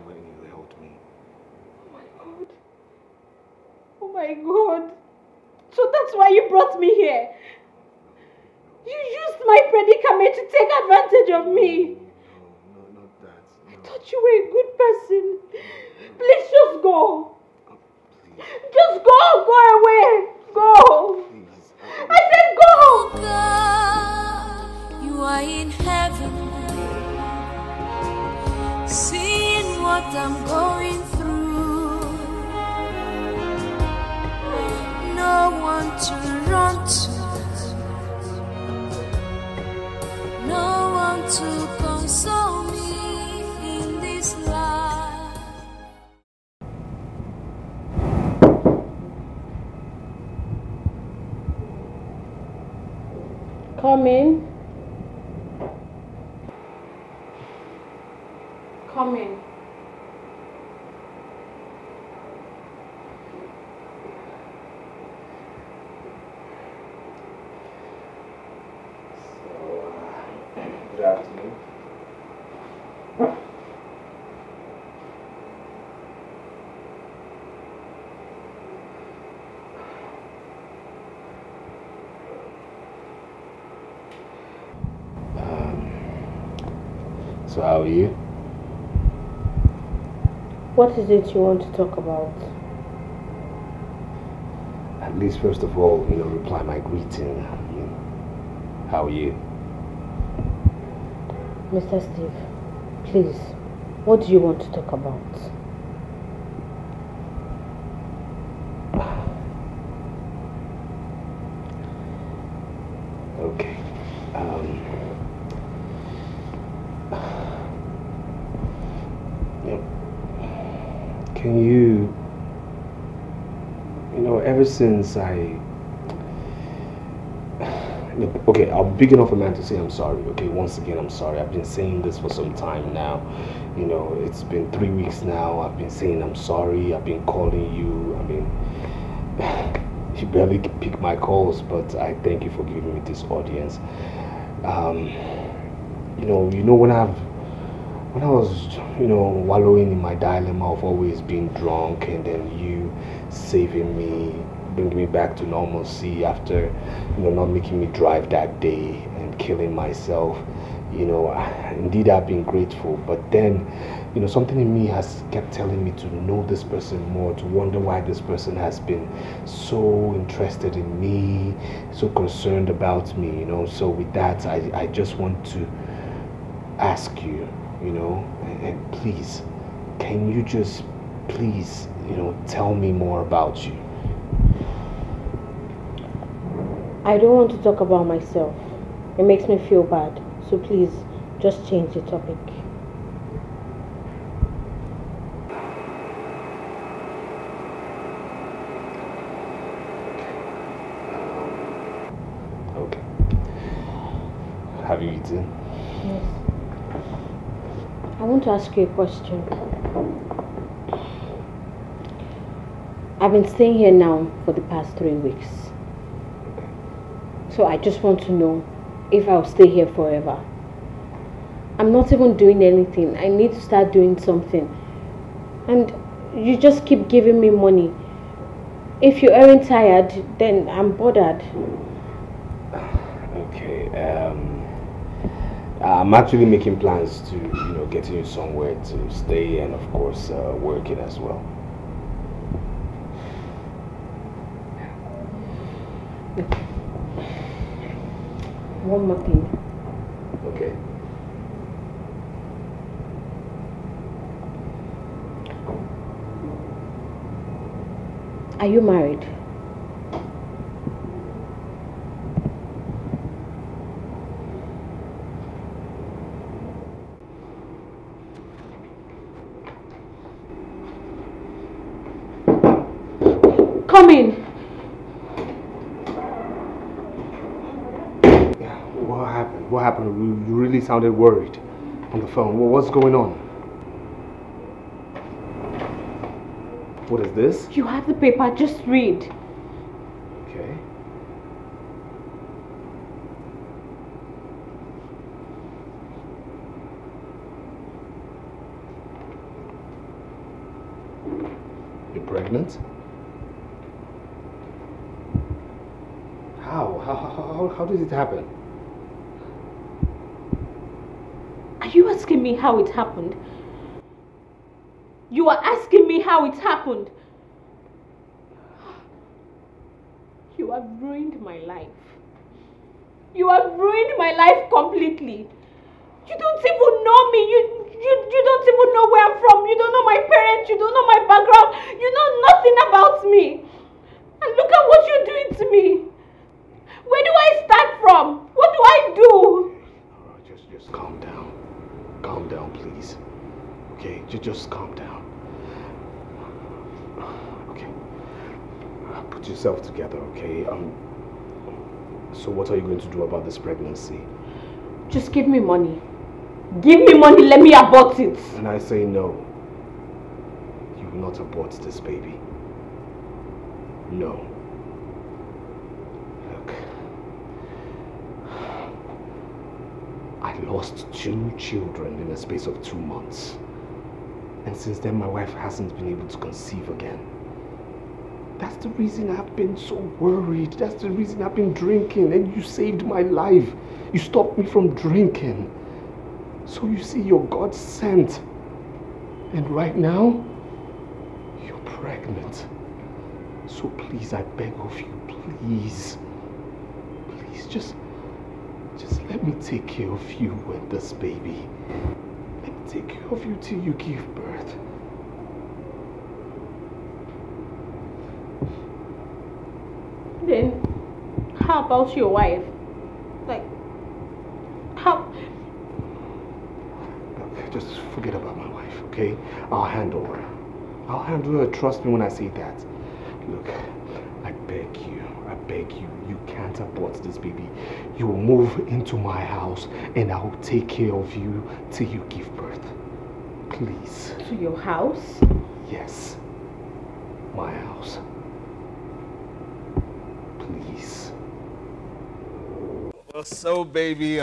When you held me. Oh my god. So that's why you brought me here. You used my predicament to take advantage of me. No, not that. No. I thought you were a good person. Please just go. Oh, please. Just go. Go away. Go. Please. I said go. God, you are in heaven. Seeing what I'm going through, no one to run to, no one to console me in this life. Come in. Come in. So, good afternoon. So how are you? What is it you want to talk about? At least, first of all, reply my greeting. How are you? Mr. Steve, please, what do you want to talk about? Okay. Can you, ever since okay, I'll be big enough a man to say I'm sorry, okay, once again, I'm sorry. I've been saying this for some time now, it's been 3 weeks now, I've been saying I'm sorry, I've been calling you, you barely pick my calls, but I thank you for giving me this audience. When I was, wallowing in my dilemma of always being drunk and then you saving me, bringing me back to normalcy after, not making me drive that day and killing myself, You know, indeed I've been grateful, but then, you know, something in me has kept telling me to know this person more, to wonder why this person has been so interested in me, so concerned about me, you know. So with that, I just want to ask you, you know, and please, can you just please, you know, tell me more about you? I don't want to talk about myself. It makes me feel bad. So please, just change the topic. Okay. Have you eaten? Yes. I want to ask you a question. I've been staying here now for the past 3 weeks. So I just want to know if I'll stay here forever. I'm not even doing anything. I need to start doing something. And you just keep giving me money. If you aren't tired, then I'm bothered. Okay. I'm actually making plans to, you know, get you somewhere to stay and, of course, work it as well. Okay. One more thing. Okay. Are you married? Come in. What happened? You really sounded worried on the phone. Well, what's going on? What is this? You have the paper. Just read. Okay. You're pregnant? How did it happen? You asking me how it happened? You are asking me how it happened? You have ruined my life. You have ruined my life completely. You don't even know me. You don't even know where I'm from. You don't know my parents. You don't know my background. You know nothing about me. And look at what you're doing to me. Where do I start from? What do I do? Just calm down. Calm down, please. Okay, just calm down. Okay. Put yourself together, okay? So what are you going to do about this pregnancy? Just give me money. Give me money, let me abort it. And I say no. You will not abort this baby. No. I lost 2 children in a space of 2 months. And since then, my wife hasn't been able to conceive again. That's the reason I've been so worried. That's the reason I've been drinking, and you saved my life. You stopped me from drinking. So you see, you're God sent. And right now, you're pregnant. So please, I beg of you, please. Please, just let me take care of you and this baby. Let me take care of you till you give birth. Then, how about your wife? Like, how? Just forget about my wife, okay? I'll handle her. I'll handle her, trust me when I say that. Look, I beg you, you can't abort this baby. You will move into my house and I will take care of you till you give birth. Please. To your house? Yes. My house. Please. Well, so baby,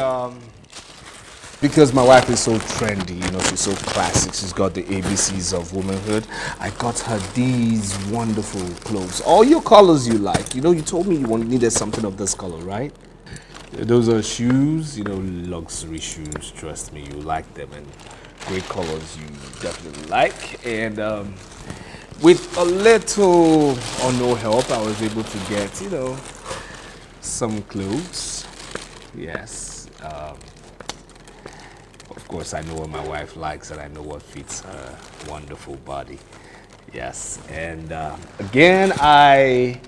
because my wife is so trendy, you know, she's so classic, she's got the ABCs of womanhood, I got her these wonderful clothes. All your colors you like. You know, you told me you needed something of this color, right? Those are shoes, you know, luxury shoes. Trust me, you like them, and great colors you definitely like. And with a little or no help, I was able to get, you know, some clothes. Yes. Of course, I know what my wife likes, and I know what fits her wonderful body. Yes. And again, I,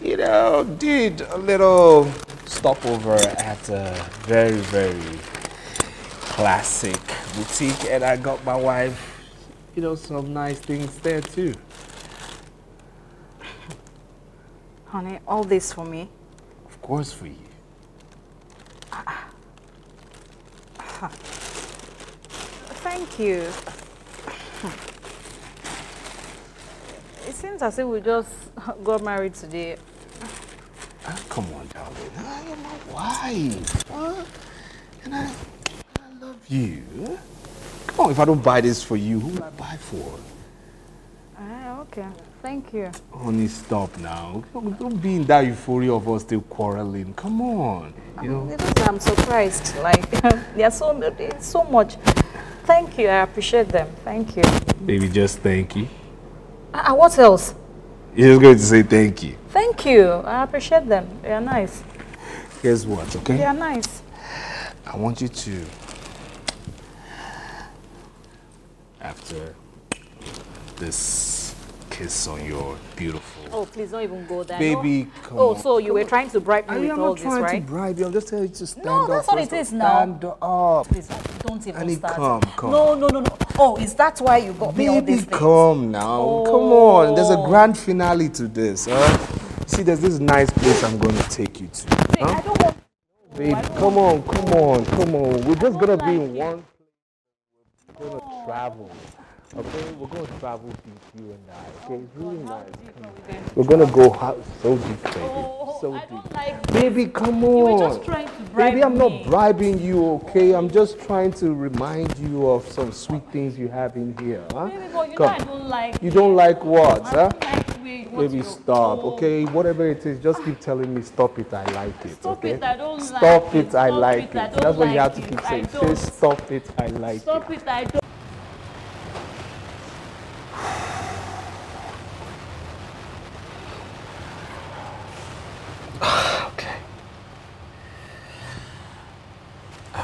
you know, did a little stopover at a very, very classic boutique, and I got my wife, you know, some nice things there too. Honey, all this for me? Of course for you. Thank you. It seems as if we just got married today. Come on, darling. I am my wife. And I love you. Come on, if I don't buy this for you, who will I buy for? Okay. Thank you. Honey, stop now. Don't be in that euphoria of us still quarreling. Come on. You know? I'm surprised. Like, there's so much. Thank you. I appreciate them. Thank you. Baby, just thank you. What else? You're just going to say thank you. Thank you. I appreciate them. They are nice. Guess what, okay? They are nice. I want you to, after this kiss on your beautiful... Oh, please don't even go there. Baby, come on. Oh, so you were trying to bribe me with all this, right? I am not trying to bribe you. I'm just telling you to stand up. No, that's what it is now. Stand up. Please, don't even start. Come. No. Oh, is that why you got me all these things? Come now. Oh. Come on. There's a grand finale to this. See, there's this nice place I'm going to take you to. Wait, I don't want... Babe, come on. We're just going to be in one place. We're going to travel. Okay, we're going to travel with you and I. Okay, it's really nice. We're going to go so deep, baby. So deep. Baby, come on. You were just trying to bribe me. Baby, I'm not bribing you, okay? I'm just trying to remind you of some sweet things you have in here. Huh? Baby, but you know I don't like it. You don't like what? Huh? Baby, stop, okay? Whatever it is, just keep telling me, stop it, I like it. Stop it, I don't like it. Stop it, I like it. That's what you have to keep saying. Say, stop it, I like it. Stop it, I don't. Okay. Oh,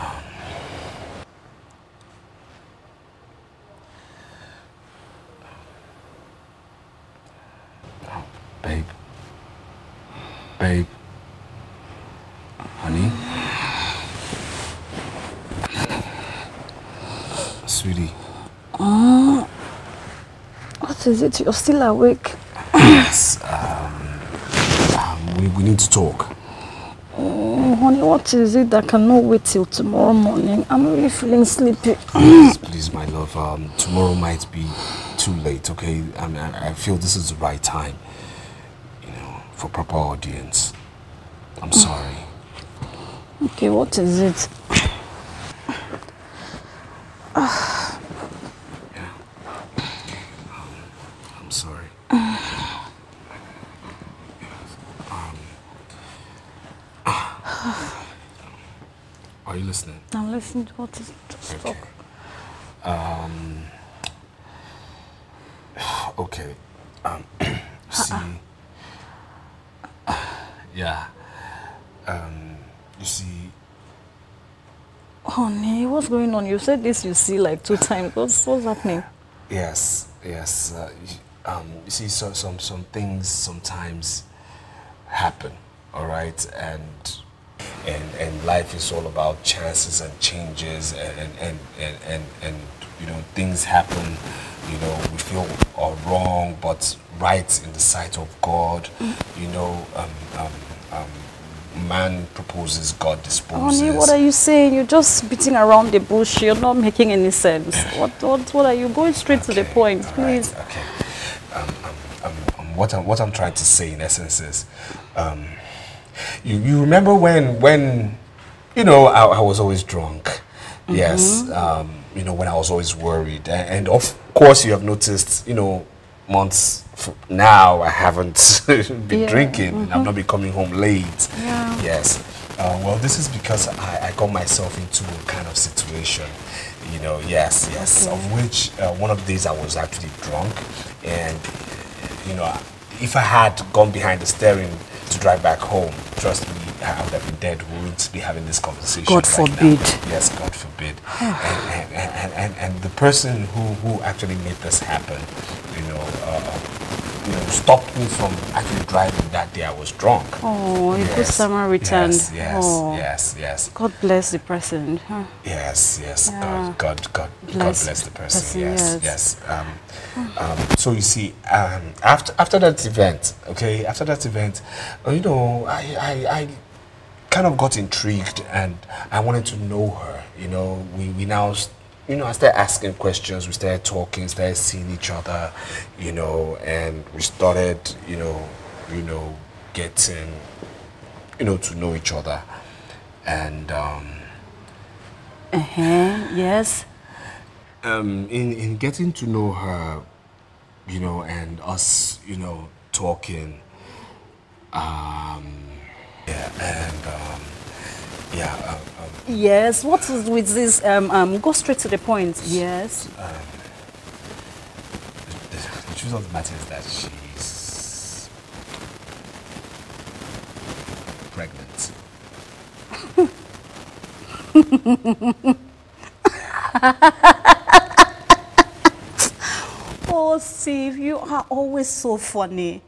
babe, honey, sweetie. Oh, what is it? You're still awake? Yes. We need to talk. Oh, honey, what is it? I cannot wait till tomorrow morning. I'm really feeling sleepy. Please, my love. Tomorrow might be too late, okay? I feel this is the right time, you know, for proper audience. I'm sorry. Okay, what is it? I'm sorry. Are you listening? I'm listening to what is talk. Okay. See. Yeah. You see. Honey, what's going on? You said this. You see, like 2 times. What's happening? Yes. You see, so some things sometimes happen. All right, and life is all about chances and changes, and you know, things happen. You know, we feel are wrong, but right in the sight of God. You know, man proposes, God disposes. Honey, what are you saying? You're just beating around the bush. You're not making any sense. What are you going straight to the point, please? Right, okay. What I'm trying to say in essence is. You remember when you know, I was always drunk, yes, you know, when I was always worried, and of course you have noticed, you know, months now, I haven't been drinking. Mm-hmm. I've not been coming home late. Yeah. Yes. Well, this is because I got myself into a kind of situation. You know, yes, yes. Okay. Of which one of the days I was actually drunk, and you know, if I had gone behind the steering to drive back home, trust me, I would have been dead. We wouldn't be having this conversation. God forbid. Yes, God forbid. And the person who actually made this happen, you know, stopped me from actually driving that day. I was drunk. Oh, a good summer returned. Yes, yes, yes. God bless the person. Huh? Yes, yes. Yeah. God bless the person. Yes, yes. So you see, after that event, okay, you know, I kind of got intrigued and I wanted to know her. You know, we now. You know, I started asking questions, we started talking, started seeing each other, you know, and we started, you know, getting, to know each other. And, in getting to know her, you know, and us, you know, talking, yes, what is with this? Go straight to the point. Yes. The truth of the matter is that she's pregnant. Oh, Steve, you are always so funny.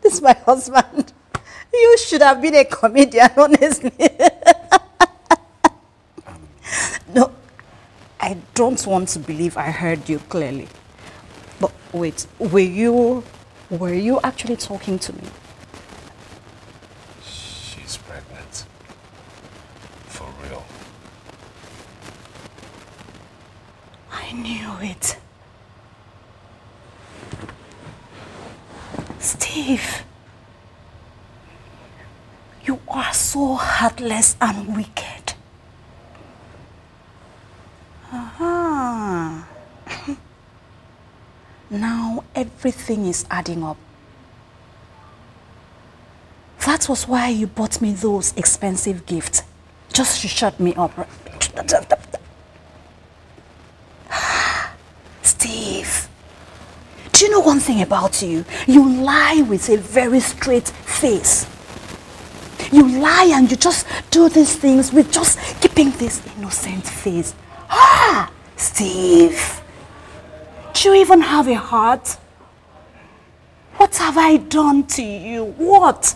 This is my husband. You should have been a comedian, honestly. No, I don't want to believe I heard you clearly. But wait, were you actually talking to me? She's pregnant. For real. I knew it. Steve, you are so heartless and wicked. Uh-huh. Now everything is adding up. That was why you bought me those expensive gifts. Just to shut me up. Steve. Do you know one thing about you? You lie with a very straight face. You lie and you just do these things with just keeping this innocent face. Ah, Steve, do you even have a heart? What have I done to you? What?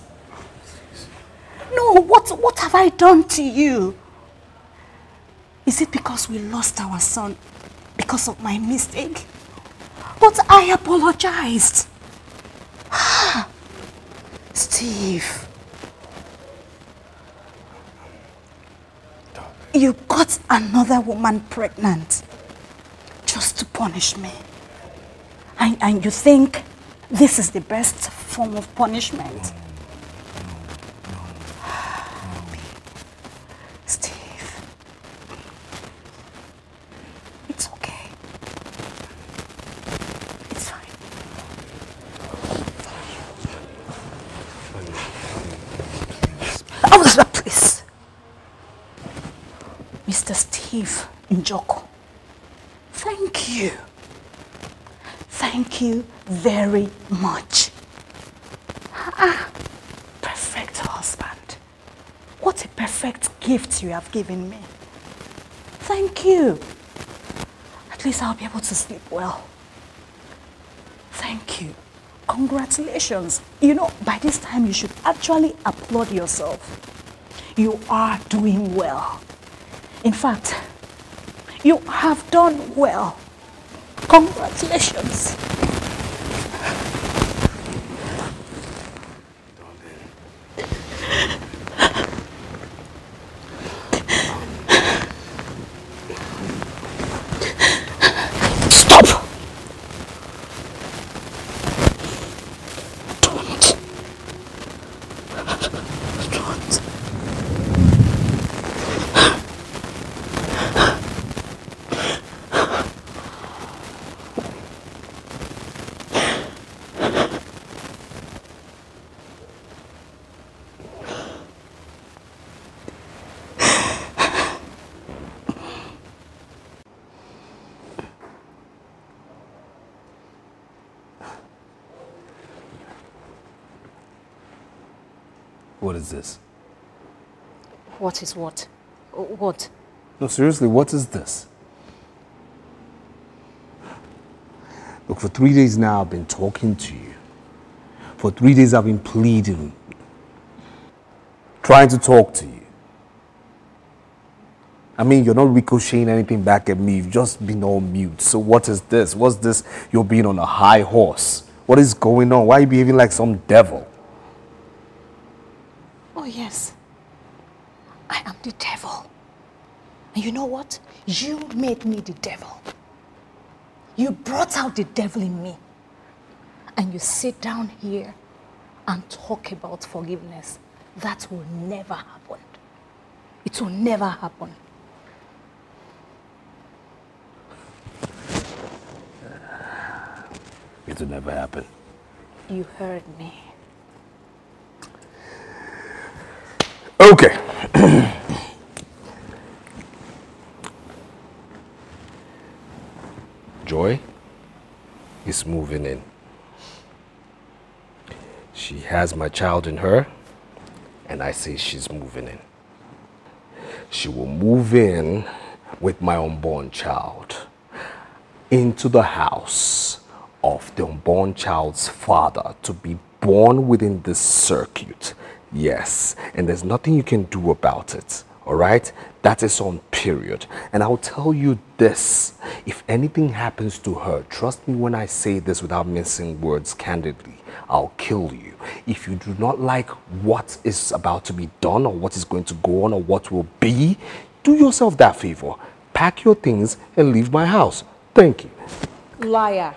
No, what have I done to you? Is it because we lost our son because of my mistake? But I apologized. Ah, Steve. You got another woman pregnant just to punish me. And you think this is the best form of punishment? Steve, it's okay. It's fine. I was not pleased. Mr. Steve Njoko, thank you. Thank you very much. Ah, perfect husband. What a perfect gift you have given me. Thank you. At least I'll be able to sleep well. Thank you. Congratulations. You know, by this time you should actually applaud yourself. You are doing well. In fact, you have done well. Congratulations. Stop! What is this? What is what? What? No, seriously, what is this? Look, for 3 days now I've been talking to you. For 3 days I've been pleading, trying to talk to you. I mean, you're not ricocheting anything back at me. You've just been all mute. So what is this? What's this? You're being on a high horse. What is going on? Why are you behaving like some devil? Oh, yes. I am the devil. And you know what? You made me the devil. You brought out the devil in me. And you sit down here and talk about forgiveness. That will never happen. It will never happen. It will never happen. You heard me. Okay. Joy is moving in. She has my child in her, and I say she's moving in. She will move in with my unborn child into the house of the unborn child's father to be born within this circuit. Yes, and there's nothing you can do about it, all right? That is on period. And I'll tell you this, if anything happens to her, trust me when I say this without mincing words candidly, I'll kill you. If you do not like what is about to be done or what is going to go on or what will be, do yourself that favor. Pack your things and leave my house. Thank you. Liar.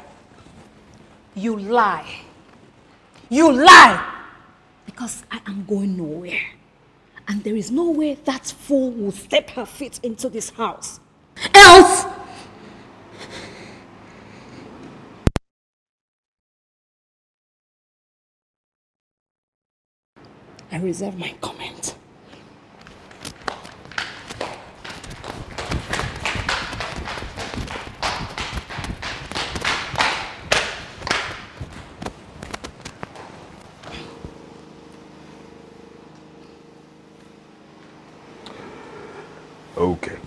You lie. You lie! Because I am going nowhere. And there is no way that fool will step her feet into this house. Else! I reserve my comment. Okay.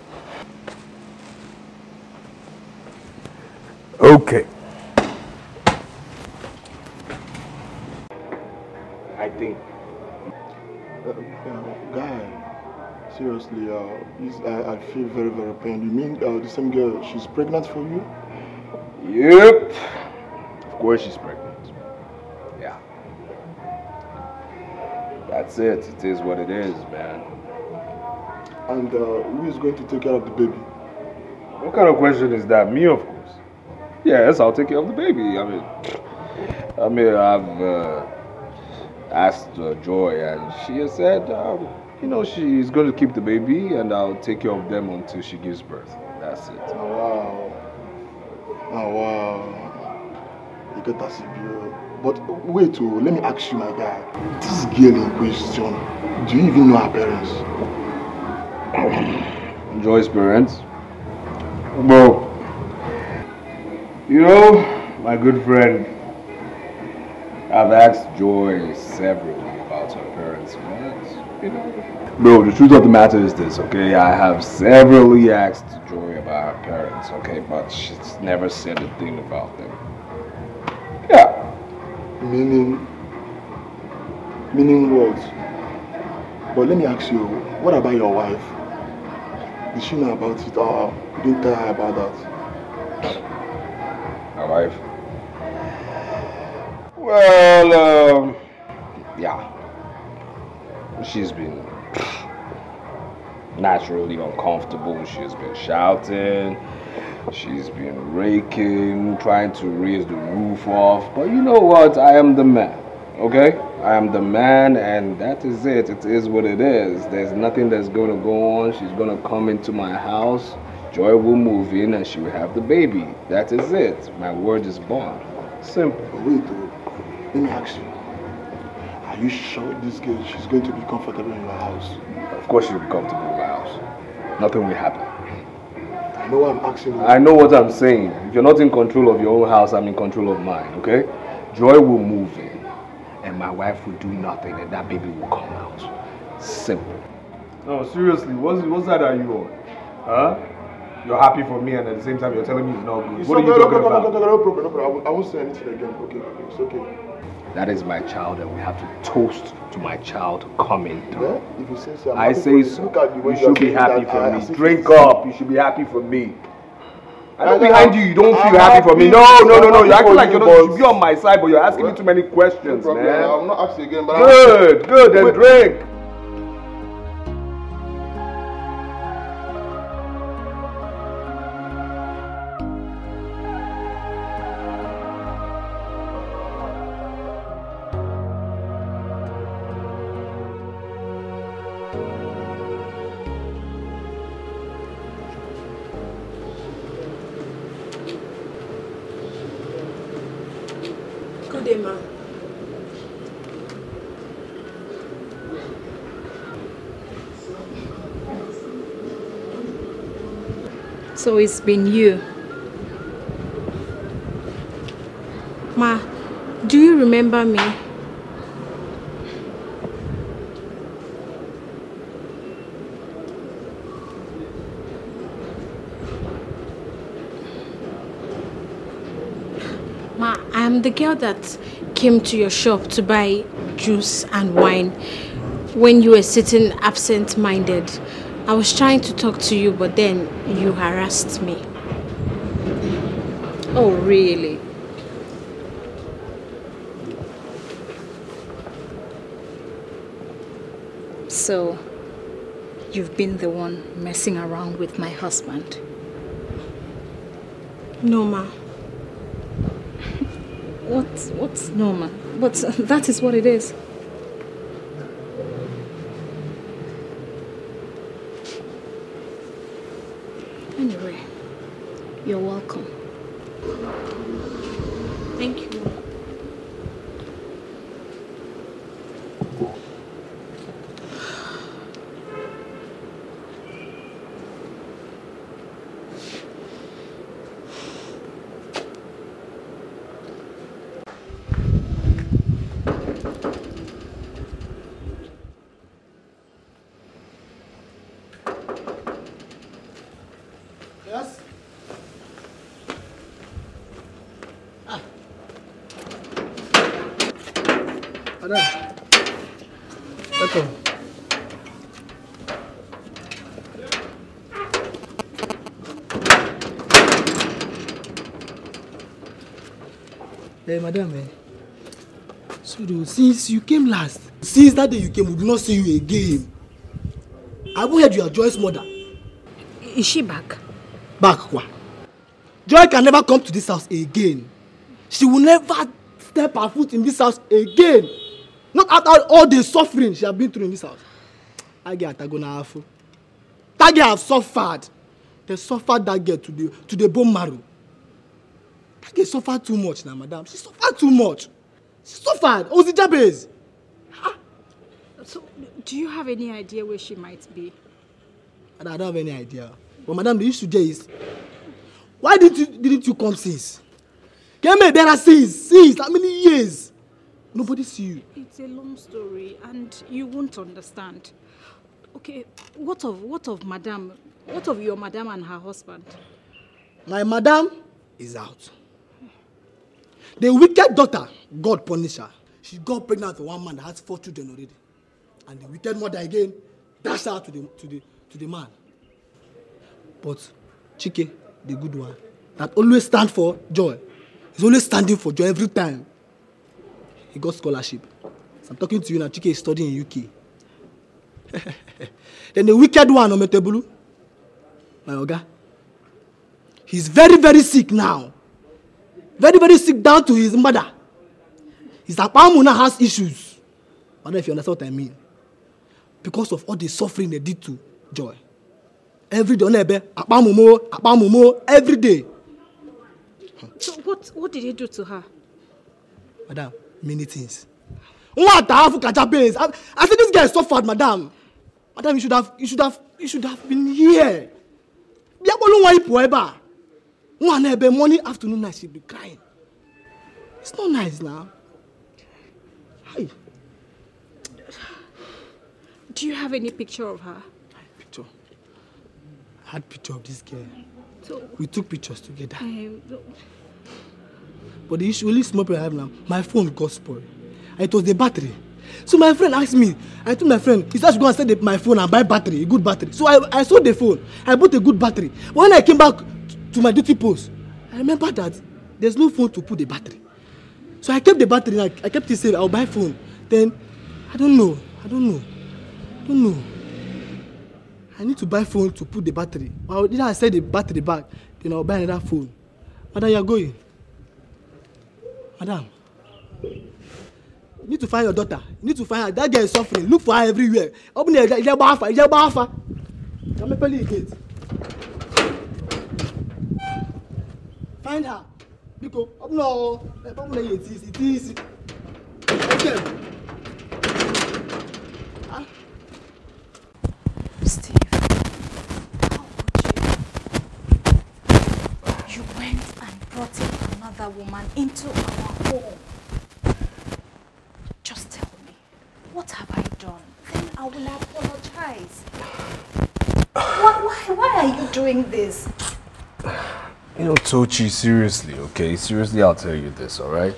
Okay. I think. Guy, seriously, I feel very, very pained. You mean the same girl, she's pregnant for you? Yep. Of course she's pregnant. Yeah. That's it. It is what it is, man. And who is going to take care of the baby? What kind of question is that? Me, of course. Yes, I'll take care of the baby. I mean, I've asked Joy, and she has said, you know, she's going to keep the baby, and I'll take care of them until she gives birth. That's it. Oh, wow. Oh, wow. You got that CPU. But wait, let me ask you, my guy. This girl in question, do you even know her parents? Joy's parents. Well, you know, my good friend, I've asked Joy severally about her parents, but you know. Bro, the truth of the matter is this, okay? I have severally asked Joy about her parents, okay? But she's never said a thing about them. Yeah. Meaning what? But let me ask you, what about your wife? Did she know about it or didn't tell her about that? My wife? Well, yeah. She's been naturally uncomfortable. She's been shouting. She's been raking, trying to raise the roof off. But you know what? I am the man, okay? I am the man, and that is it. It is what it is. There's nothing that's going to go on. She's going to come into my house. Joy will move in, and she will have the baby. That is it. My word is bond. Simple. Wait, let me ask you. Are you sure this girl, she's going to be comfortable in your house? Of course she'll be comfortable in my house. Nothing will happen. I know what I'm asking you. I know what I'm saying. If you're not in control of your own house, I'm in control of mine, okay? Joy will move in. and my wife will do nothing and that baby will come out. Simple. No, seriously, what's that are you on? Huh? You're happy for me and at the same time you're telling me it's not good. What are you talking about? No problem, no problem. I won't say anything again. Okay, it's okay. That is my child and we have to toast to my child coming through. Yeah, if you say so, I say so. You should be happy for me. Drink up. You should be happy for me. I know behind you, you don't feel happy for me. No. You're acting like you're not. You should be on my side, but you're asking me too many questions, man. I'm not asking again, but good. Then drink. So it's been you. Ma, do you remember me? Ma, I'm the girl that came to your shop to buy juice and wine when you were sitting absent-minded. I was trying to talk to you, but then you harassed me. Oh, really? So, you've been the one messing around with my husband? No, ma. What's no, ma? But that is what it is. You're welcome. Thank you. Madam, so since you came last, since that day you came, we do not see you again. Have we heard you are Joy's mother? Is she back? Back what? Joy can never come to this house again. She will never step her foot in this house again. Not after all the suffering she has been through in this house. That girl have suffered. They suffered that girl to the bone marrow. That girl suffered too much now, madam. She suffered too much. She suffered. Ozi Jabez. Huh? So, do you have any idea where she might be? I don't have any idea. But, madam, the issue there is, why didn't you come since? Came there are since how many years? Nobody see you. It's a long story, and you won't understand. Okay, what of madam? What of your madam and her husband? My madam is out. The wicked daughter, God punish her. She got pregnant with one man that has 4 children already. And the wicked mother again dashed her to the man. But Chike, the good one, that always stands for Joy. He's always standing for Joy every time. He got scholarship. So I'm talking to you now, Chike is studying in UK. Then the wicked one, Ometebulu, my Oga, he's very, very sick now. Very, very sick down to his mother. His Apamuna has issues. I don't know if you understand what I mean. Because of all the suffering they did to Joy. Every day, Apamumo, every day. So what did he do to her? Madam, many things. I said this guy suffered, madam. Madam, you should have been here. Morning, afternoon, night, she'll be crying. It's not nice now. Do you have any picture of her? Picture? I had picture of this girl. So, we took pictures together. But the issue, only small problem I have now, my phone got spoiled. It was the battery. So my friend asked me, I told my friend, he said, go and sell my phone and buy battery, a good battery. So I sold the phone, I bought a good battery. But when I came back to my duty post, I remember that there's no phone to put the battery. So I kept the battery, I kept it safe, I'll buy phone. Then, I don't know. I need to buy phone to put the battery. Well, did I sell the battery back? Then I'll buy another phone. Madam, you're going. Madam. You need to find your daughter. You need to find her. That girl is suffering. Look for her everywhere. Open the door. Come open the gate. Find her. Because open the gate. It is. Okay. Steve, how could you? You went and brought in another woman into our home. Just tell me, what have I done? Then I will apologize. Why are you doing this? You know, Tochi, seriously, okay? Seriously, I'll tell you this, all right?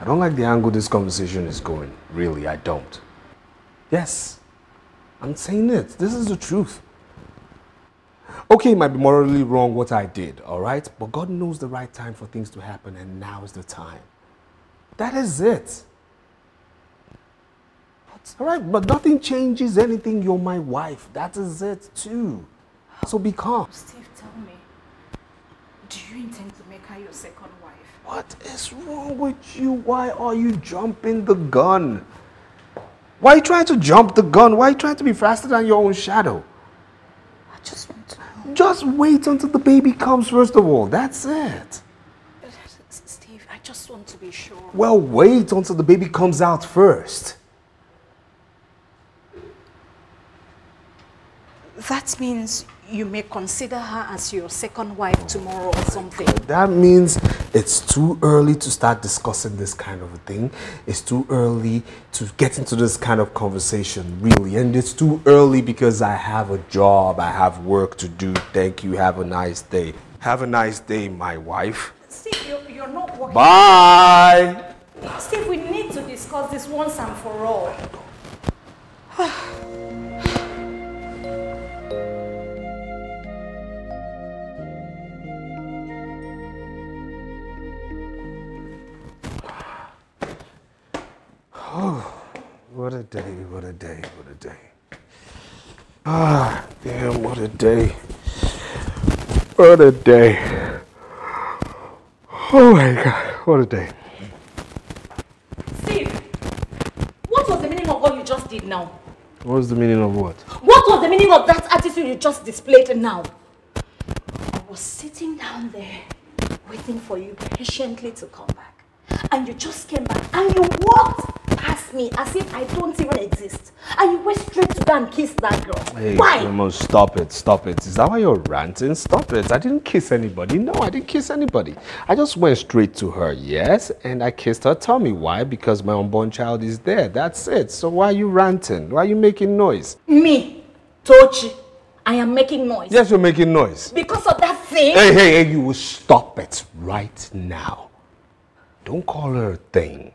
I don't like the angle this conversation is going. Really, I don't. Yes, I'm saying it. This is the truth. Okay, it might be morally wrong what I did, all right? But God knows the right time for things to happen, and now is the time. That is it. All right, but nothing changes anything. You're my wife. That is it, too. So be calm. Steve, tell me, do you intend to make her your second wife? What is wrong with you? Why are you jumping the gun? Why are you trying to jump the gun? Why are you trying to be faster than your own shadow? I just want to know. Just wait until the baby comes, first of all. That's it. Steve, I just want to be sure. Well, wait until the baby comes out first. That means you may consider her as your second wife tomorrow or something. That means it's too early to start discussing this kind of a thing. It's too early to get into this kind of conversation, really. And it's too early because I have a job, I have work to do. Thank you, have a nice day. Have a nice day, my wife. Steve, you're not working. Bye! Steve, we need to discuss this once and for all. Oh, what a day, what a day, what a day. Ah, damn, what a day. What a day. Oh my God, what a day. Steve, what was the meaning of what you just did now? What was the meaning of what? What was the meaning of that attitude you just displayed now? I was sitting down there, waiting for you patiently to come back. And you just came back and you walked past me as if I don't even exist. And you went straight to go and kiss that girl. Hey, why? Mama, stop it, stop it. Is that why you're ranting? Stop it. I didn't kiss anybody. No, I didn't kiss anybody. I just went straight to her, yes, and I kissed her. Tell me why? Because my unborn child is there. That's it. So why are you ranting? Why are you making noise? Me, Tochi, I am making noise. Yes, you're making noise. Because of that thing? Hey, you will stop it right now. Don't call her a thing.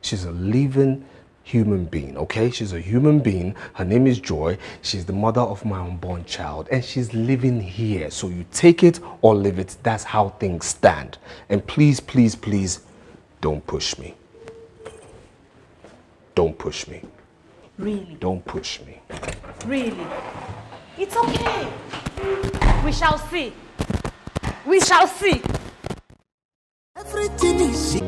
She's a living human being, okay? She's a human being. Her name is Joy. She's the mother of my unborn child, and she's living here. So you take it or leave it. That's how things stand. And please, please, please, don't push me. Don't push me. Really? Don't push me. Really? It's okay. We shall see. We shall see. Everything is shit.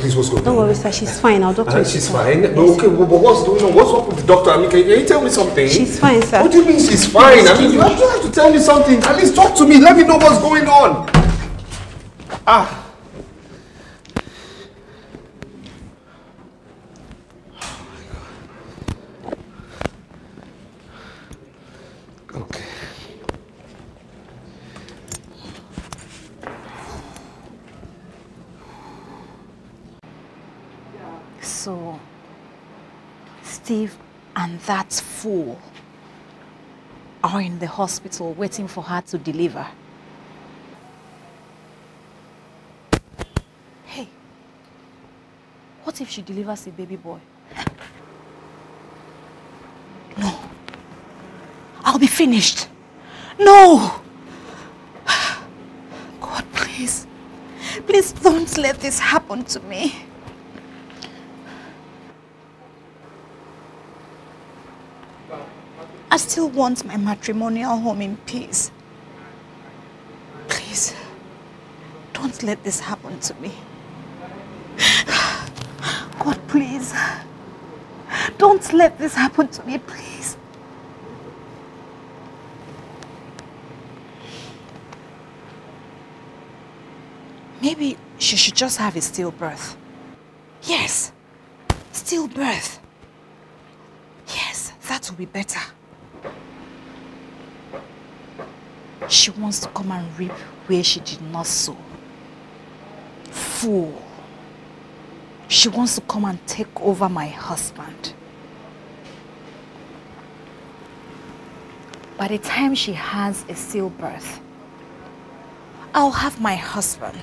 Please, what's going on? Don't worry, sir. She's fine. Our doctor is she's fine. Yes. Okay, but what's going on? What's up with the doctor? I mean, can you tell me something? She's fine, sir. What do you mean she's fine? Excuse I mean, you actually have to tell me something. At least talk to me. Let me know what's going on. Ah. So, Steve and that fool are in the hospital waiting for her to deliver. Hey, what if she delivers a baby boy? No, I'll be finished. No! God, please. Please don't let this happen to me. I still want my matrimonial home in peace. Please, don't let this happen to me. God, please. Don't let this happen to me, please. Maybe she should just have a stillbirth. Yes, stillbirth. Yes, that will be better. She wants to come and reap where she did not sow. Fool. She wants to come and take over my husband. By the time she has a stillbirth, I'll have my husband.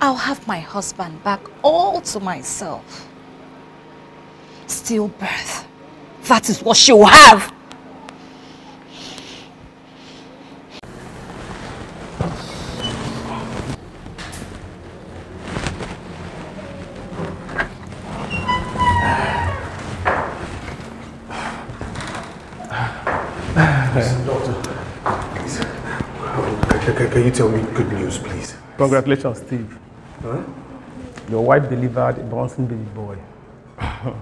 I'll have my husband back all to myself. Stillbirth. That is what she will have. Can you tell me good news, please? Congratulations, Steve. Huh? Your wife delivered a bouncing baby boy. You're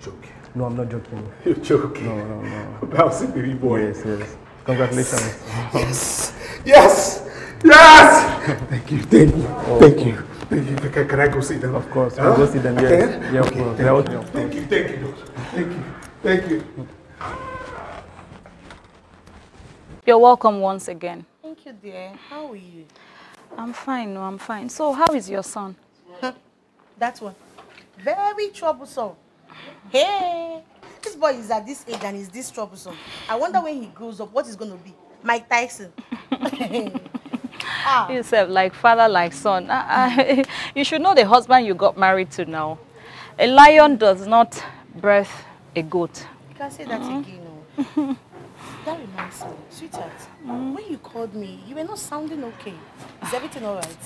joking. No, I'm not joking. You're joking. No, no, no. A bouncing baby boy. Yes, yes. Congratulations. Yes. Yes. Yes. Thank you. Thank you. Oh, thank you. Thank you. Can I go see them? Of course. Huh? Go see them. Yes. Can? Yeah, okay. Of course. Thank you. Thank you. Thank you. Thank you. You're welcome once again. Thank you, dear. How are you? I'm fine, no, I'm fine. So, how is your son? That one. Very troublesome. Hey! This boy is at this age and is this troublesome. I wonder when he grows up, what he's going to be? Mike Tyson. Ah. You said, like father, like son. You should know the husband you got married to now. A lion does not birth a goat. You can say that again. No. That reminds me, sweetheart, when you called me, you were not sounding okay. Is everything all right?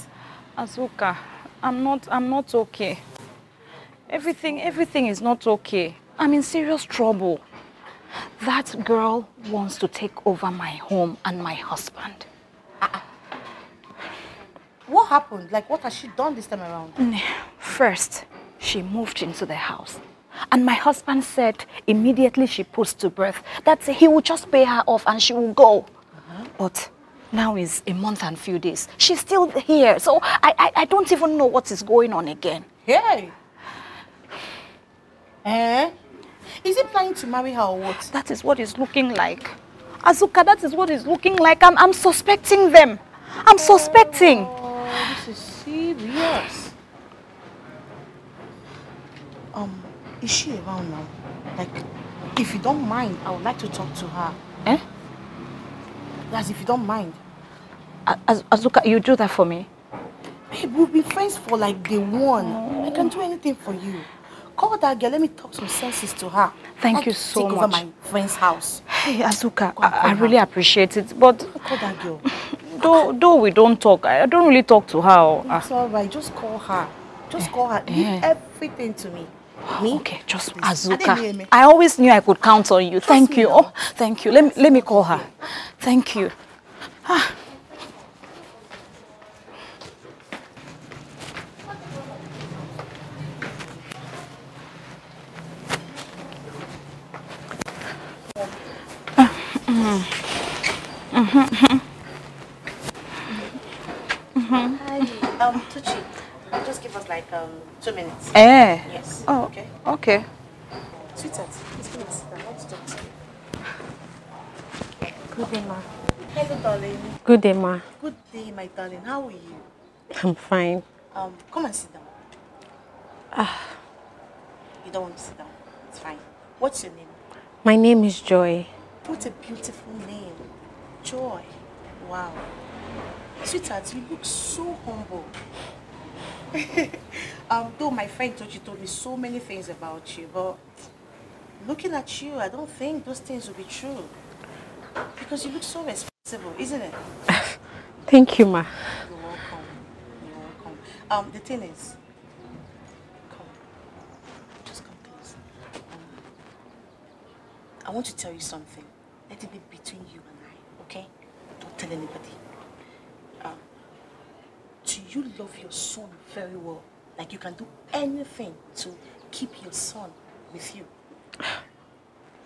Azuka, I'm not okay. Everything is not okay. I'm in serious trouble. That girl wants to take over my home and my husband. What happened? Like, what has she done this time around? First, she moved into the house. And my husband said immediately she puts to birth that he will just pay her off and she will go. But now is a month and few days. She's still here. So I don't even know what is going on again. Hey! Eh? Is he planning to marry her or what? That is what it's looking like. Azuka, that is what it's looking like. I'm suspecting them. I'm suspecting. Oh, this is serious. Is she around now? Like, if you don't mind, I would like to talk to her. Eh? Yes, if you don't mind. Azuka, you do that for me? Babe, we've been friends for like day one. Oh. I can do anything for you. Call that girl, let me talk some senses to her. Thank you so much. Take over my friend's house. Hey, Azuka, I really appreciate it, but... Call that girl. Though we don't talk, I don't really talk to her. It's alright, just call her. Just call her. Leave everything to me. Me? Okay, just Azuka. I always knew I could count on you. Thank you. Oh, thank you. Let me call her. Thank you. Ah. Hi, Tochi. Just give us like 2 minutes. Eh? Yes. Oh, okay. Okay. Sweetheart, please come and sit down. I want to talk to you. Good day, ma. Hello, darling. Good day, ma. Good day, my darling. How are you? I'm fine. Come and sit down. You don't want to sit down. It's fine. What's your name? My name is Joy. What a beautiful name. Joy. Wow. Sweetheart, you look so humble. Though my friend Tochi told me so many things about you, but looking at you, I don't think those things will be true. Because you look so responsible, isn't it? Thank you, ma. You're welcome. You're welcome. The thing is, come. Just come close. I want to tell you something. Let it be between you and I, okay? Don't tell anybody. Do you love your son very well? Like you can do anything to keep your son with you?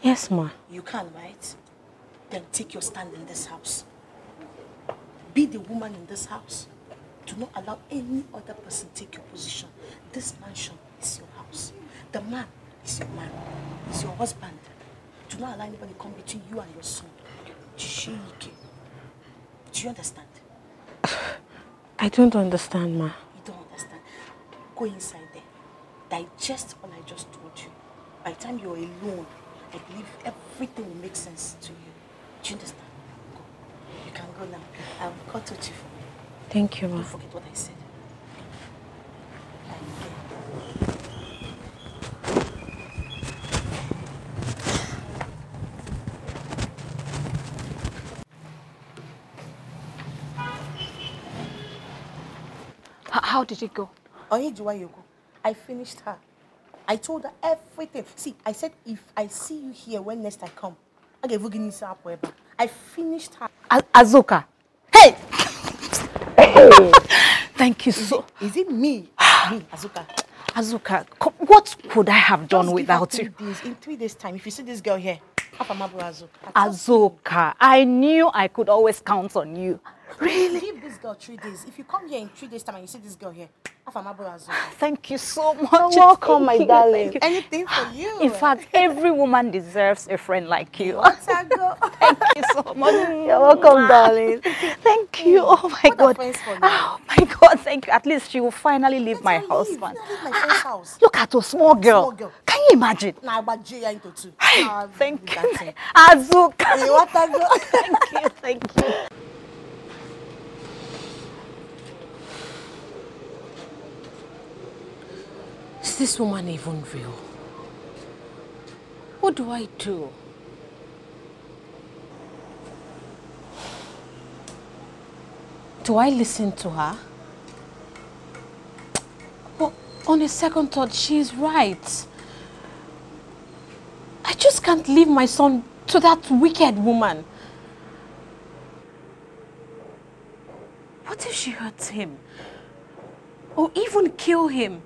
Yes, ma. You can, right? Then take your stand in this house. Be the woman in this house. Do not allow any other person take your position. This mansion is your house. The man is your man. He's your husband. Do not allow anybody come between you and your son. Chike. Do you understand? I don't understand, ma. You don't understand. Go inside there. Digest what I just told you. By the time you're alone, I believe everything will make sense to you. Do you understand? Go. You can go now. I'll call Tochi for you. Thank you, ma. Don't forget what I said. How did it go? I finished her. I told her everything. See, I said if I see you here when next I come, I gave you this up wherever. I finished her. Azuka. Hey! Hey! Thank you so. Is it me? Me, Azuka. Azuka, what could I have done without you? In 3 days' time, if you see this girl here, Azuka, I knew I could always count on you. Really? Give this girl 3 days. If you come here in 3 days' time and you see this girl here, thank you so much. You're welcome, my darling. Anything for you. In fact, every woman deserves a friend like you. Thank you so much. You're welcome, darling. Thank you. Oh my God. Oh my God. Thank you. At least she will finally leave my husband. Look at a small girl. Can you imagine? Thank you, Azuka. Thank you. Thank you. Is this woman even real? What do I do? Do I listen to her? But on a second thought, she's right. I just can't leave my son to that wicked woman. What if she hurts him? Or even kill him?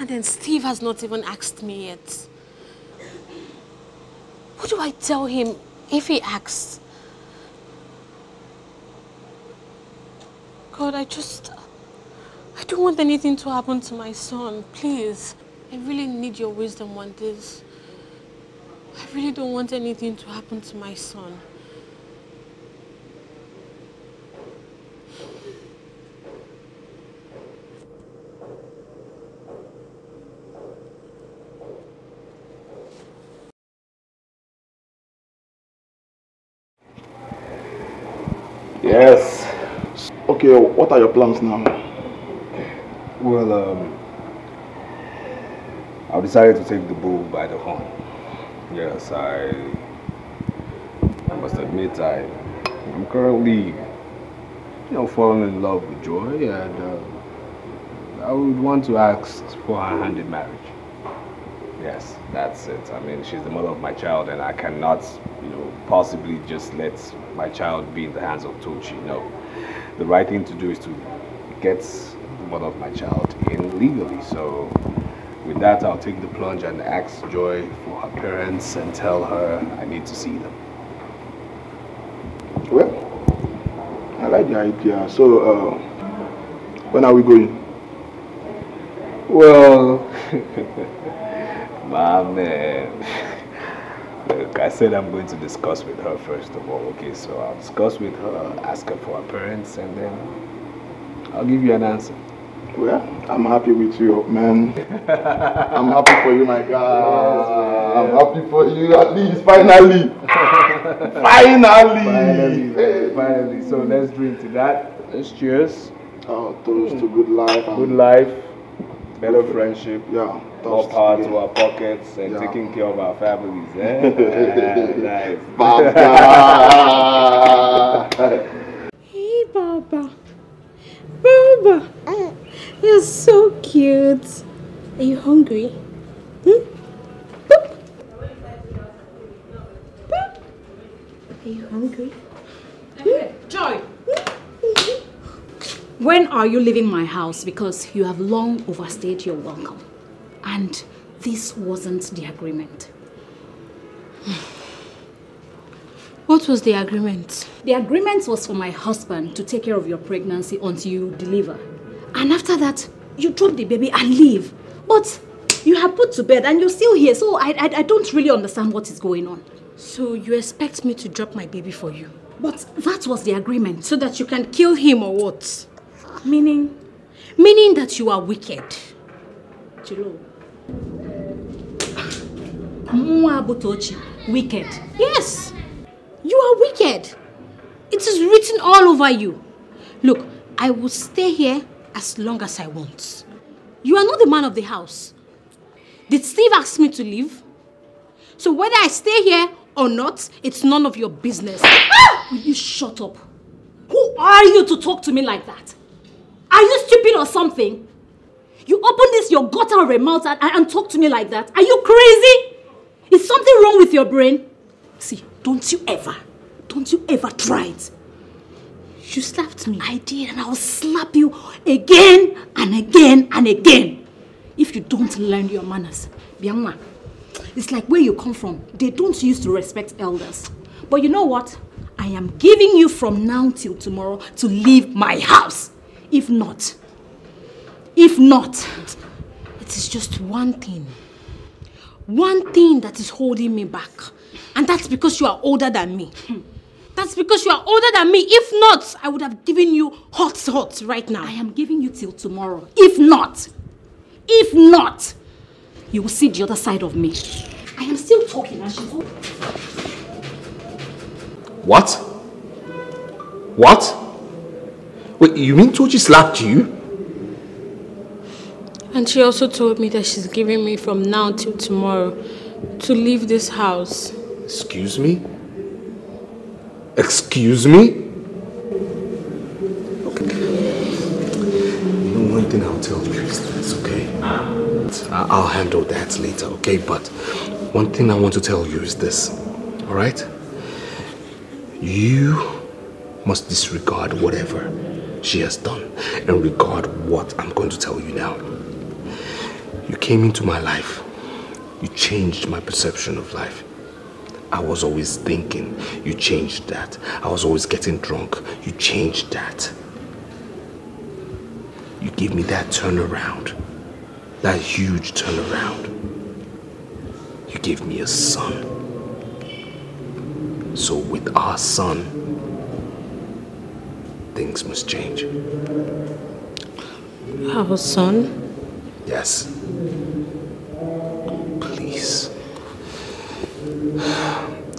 And then Steve has not even asked me yet. What do I tell him if he asks? God, I don't want anything to happen to my son, please. I really need your wisdom on this. I really don't want anything to happen to my son. Yes. Okay, what are your plans now? Well, I've decided to take the bull by the horn. Yes, I must admit I'm currently, falling in love with Joy, and I would want to ask for her hand in marriage. Yes, that's it. I mean, she's the mother of my child, and I cannot, possibly just let my child be in the hands of Tochi. No. The right thing to do is to get the mother of my child in legally. So, with that, I'll take the plunge and ask Joy for her parents and tell her I need to see them. Well, I like the idea. So, when are we going? Well... My man, look, I said I'm going to discuss with her first of all, okay? So I'll discuss with her, ask her for her parents, and then I'll give you an answer. Well, I'm happy with you, man. I'm happy for you, my guy. Yes, I'm happy for you, at least, finally. Finally. So let's drink to that. Let's cheers. Oh, toast to good life. Good life, better friendship. Yeah. More power to our pockets and taking care of our families. Nice. Baba. Hey, Baba. Baba. You're so cute. Are you hungry? Hmm? Boop. Boop. Are you hungry? Joy! When are you leaving my house? Because you have long overstayed your welcome. And this wasn't the agreement. What was the agreement? The agreement was for my husband to take care of your pregnancy until you deliver. And after that, you drop the baby and leave. But you have put to bed and you're still here, so I don't really understand what is going on. So you expect me to drop my baby for you? But that was the agreement. So that you can kill him or what? Meaning? Meaning that you are wicked. Chilo. Mwabu Tochi, wicked. Yes! You are wicked. It is written all over you. Look, I will stay here as long as I want. You are not the man of the house. Did Steve ask me to leave? So whether I stay here or not, it's none of your business. Ah! Will you shut up? Who are you to talk to me like that? Are you stupid or something? You open this your guttural mouth and talk to me like that? Are you crazy? Is something wrong with your brain? See, don't you ever try it. You slapped me. I did, and I'll slap you again and again and again. If you don't learn your manners, Bianma, it's like where you come from. They don't used to respect elders. But you know what? I am giving you from now till tomorrow to leave my house. If not, it is just one thing that is holding me back. And that's because you are older than me. That's because you are older than me. If not, I would have given you hot right now. I am giving you till tomorrow. If not, you will see the other side of me. I am still talking. What? Wait, you mean Tochi slapped you? And she also told me that she's giving me from now till tomorrow to leave this house. Excuse me? Okay. You know, one thing I'll tell you is this, okay? I'll handle that later, okay? But one thing I want to tell you is this, all right? You must disregard whatever she has done and regard what I'm going to tell you now. You came into my life. You changed my perception of life. I was always thinking. You changed that. I was always getting drunk. You changed that. You gave me that turnaround. That huge turnaround. You gave me a son. So with our son, things must change. Our son? Yes. Please.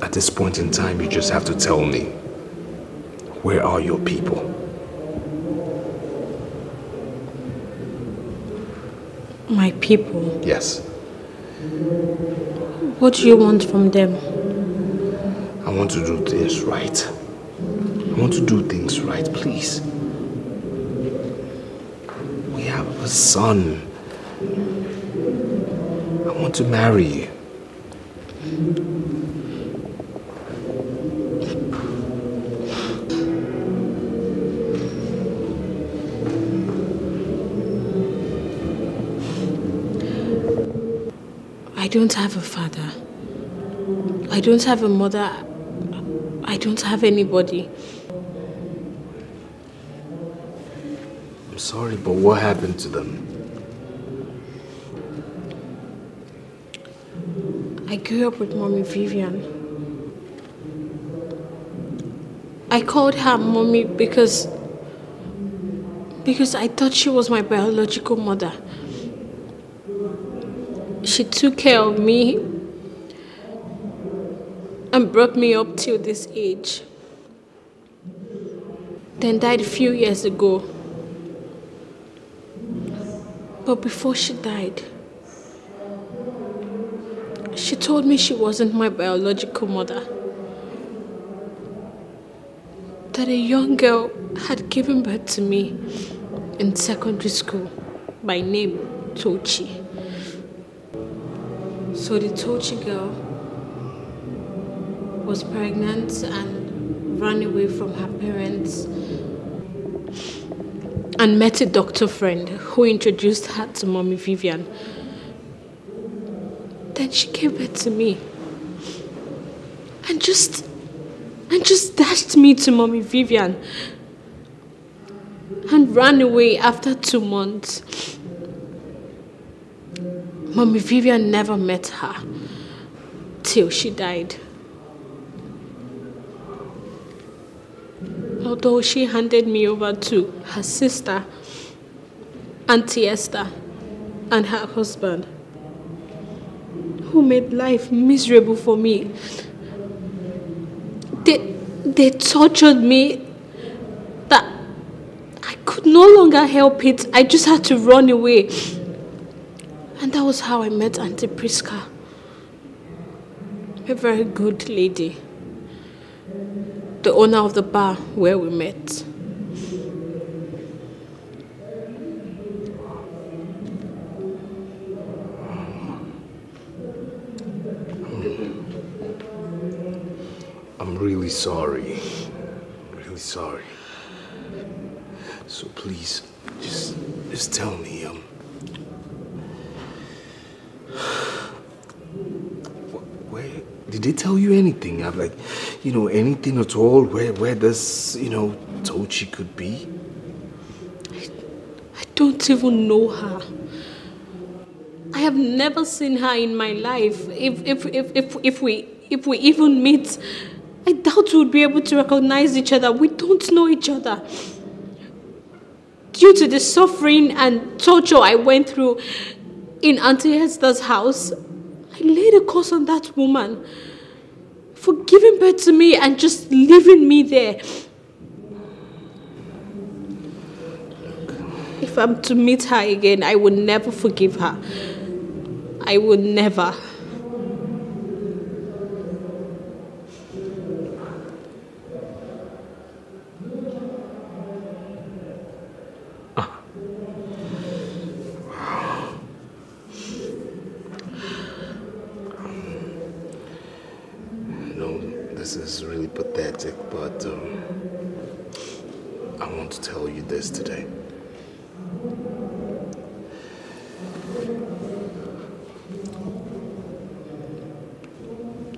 At this point in time, you just have to tell me, where are your people? My people? Yes. What do you want from them? I want to do this right. I want to do things right, please. We have a son. I want to marry you. I don't have a father. I don't have a mother. I don't have anybody. I'm sorry, but what happened to them? I grew up with Mommy Vivian. I called her Mommy because because I thought she was my biological mother. She took care of me and brought me up till this age. Then died a few years ago. But before she died, she told me she wasn't my biological mother. That a young girl had given birth to me in secondary school by name Tochi. So the Tochi girl was pregnant and ran away from her parents and met a doctor friend who introduced her to Mommy Vivian. Then she gave birth to me and just dashed me to Mommy Vivian and ran away after 2 months. Mommy Vivian never met her till she died. Although she handed me over to her sister, Auntie Esther, and her husband, who made life miserable for me. They tortured me that I could no longer help it. I just had to run away. And that was how I met Auntie Prisca, a very good lady, the owner of the bar where we met. I'm really sorry. Really sorry. So please, just tell me, where did they tell you anything? I'm like, you know, anything at all? Where this, you know, Tochi could be? I don't even know her. I have never seen her in my life. If we even meet, I doubt we'll be able to recognize each other. We don't know each other. Due to the suffering and torture I went through in Auntie Esther's house, I laid a curse on that woman for giving birth to me and just leaving me there. If I'm to meet her again, I would never forgive her. I would never. This is really pathetic, but I want to tell you this today.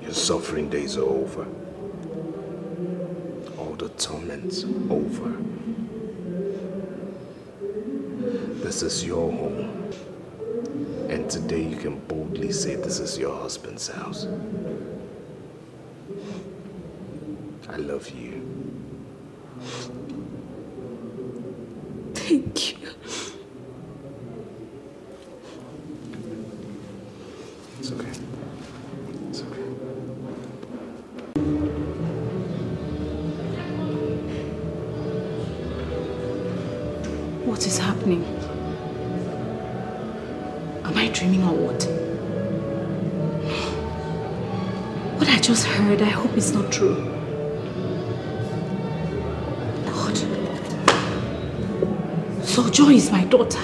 Your suffering days are over. All the torment's over. This is your home. And today you can boldly say this is your husband's house. I love you. Thank you. It's okay. It's okay. What is happening? Am I dreaming or what? What I just heard, I hope it's not true. So Joy is my daughter.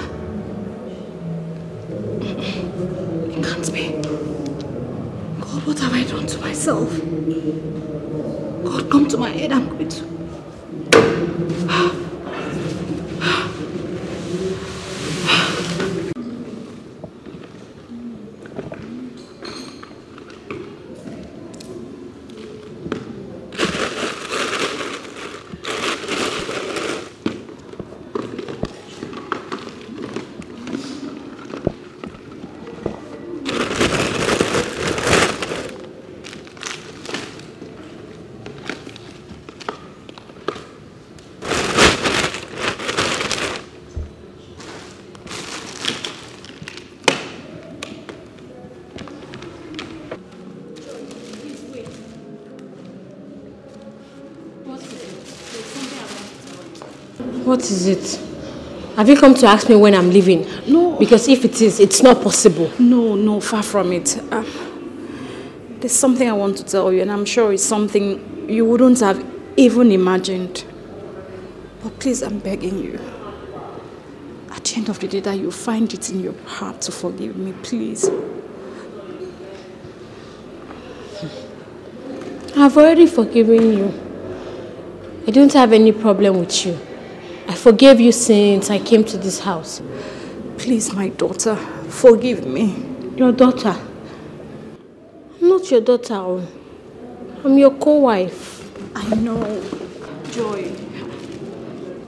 It can't be. God, what have I done to myself? God, come to my head. I'm going to... What is it? Have you come to ask me when I'm leaving? No. Because if it is, it's not possible. No, no, far from it. There's something I want to tell you, and I'm sure it's something you wouldn't have even imagined. But please, I'm begging you. At the end of the day, that you find it in your heart to forgive me, please. I've already forgiven you. I don't have any problem with you. I forgave you since I came to this house. Please, my daughter, forgive me. Your daughter? I'm not your daughter. I'm your co-wife. I know, Joy.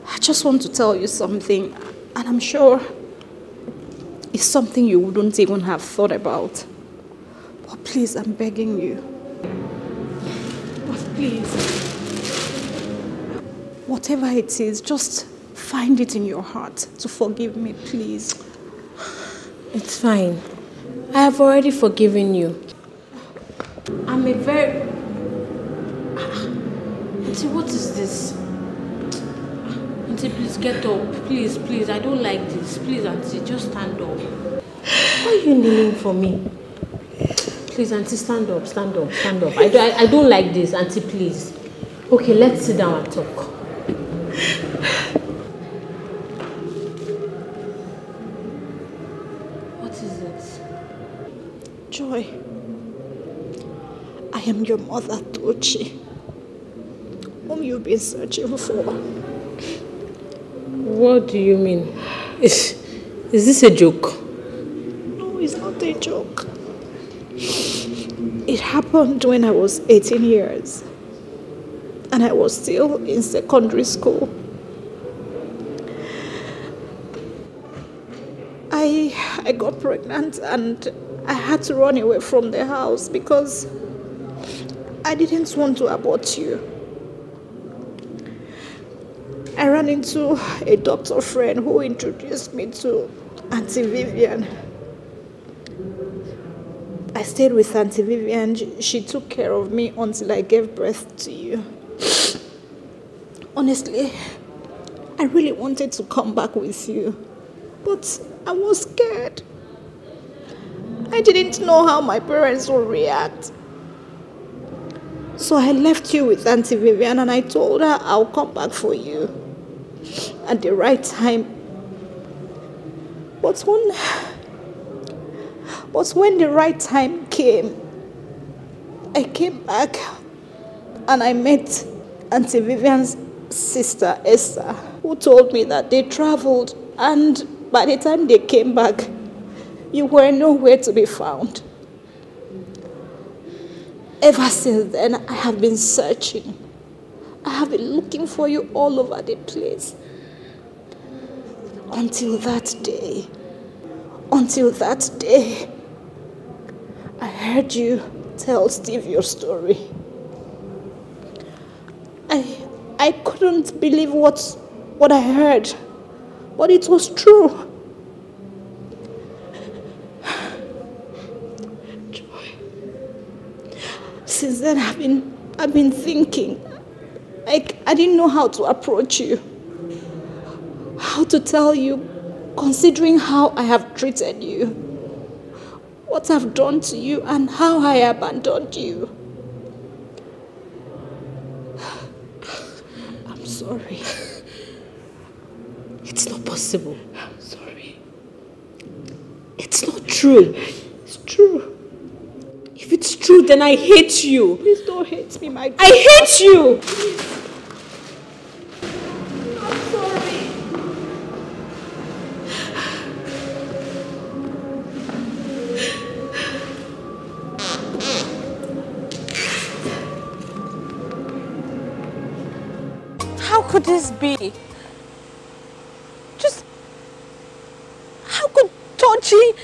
I just want to tell you something, and I'm sure it's something you wouldn't even have thought about. But please, I'm begging you. But please. Whatever it is, just find it in your heart to forgive me, please. It's fine. I have already forgiven you. I'm a very... Auntie, what is this? Auntie, please get up. Please, please, I don't like this. Please, Auntie, just stand up. Why are you kneeling for me? Please, Auntie, stand up, stand up, stand up. I don't like this, Auntie, please. Okay, let's sit down and talk. What is it? Joy, I am your mother, Tochi, whom you've been searching for. What do you mean? Is this a joke? No, it's not a joke. It happened when I was 18 years. And I was still in secondary school. I got pregnant and I had to run away from the house because I didn't want to abort you. I ran into a doctor friend who introduced me to Auntie Vivian. I stayed with Auntie Vivian. She took care of me until I gave birth to you. Honestly, I really wanted to come back with you, but I was scared. I didn't know how my parents would react. So I left you with Auntie Vivian and I told her I'll come back for you at the right time. But when the right time came, I came back and I met Auntie Vivian's sister, Esther, who told me that they traveled and by the time they came back, you were nowhere to be found. Ever since then, I have been searching. I have been looking for you all over the place. Until that day, I heard you tell Steve your story. I couldn't believe what I heard, but it was true. Joy. Since then, I've been thinking. I didn't know how to approach you, how to tell you, considering how I have treated you, what I've done to you, and how I abandoned you. Sorry. It's not possible. I'm sorry. It's not true. It's true. If it's true, then I hate you. Please don't hate me, my girl. I hate you! Please. I'm sorry. How could this be? Just how could Tochi,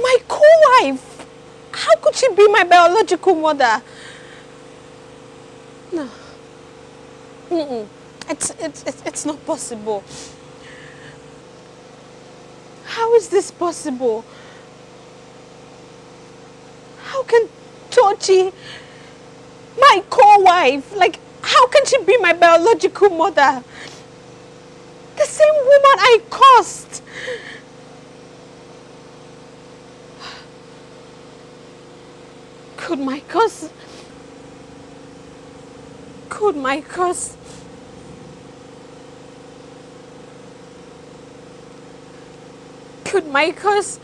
my co-wife, how could she be my biological mother? No. Mm-mm. It's not possible. How is this possible? How can Tochi, my co-wife, like, how can she be my biological mother? one I caused. Could my curse could my curse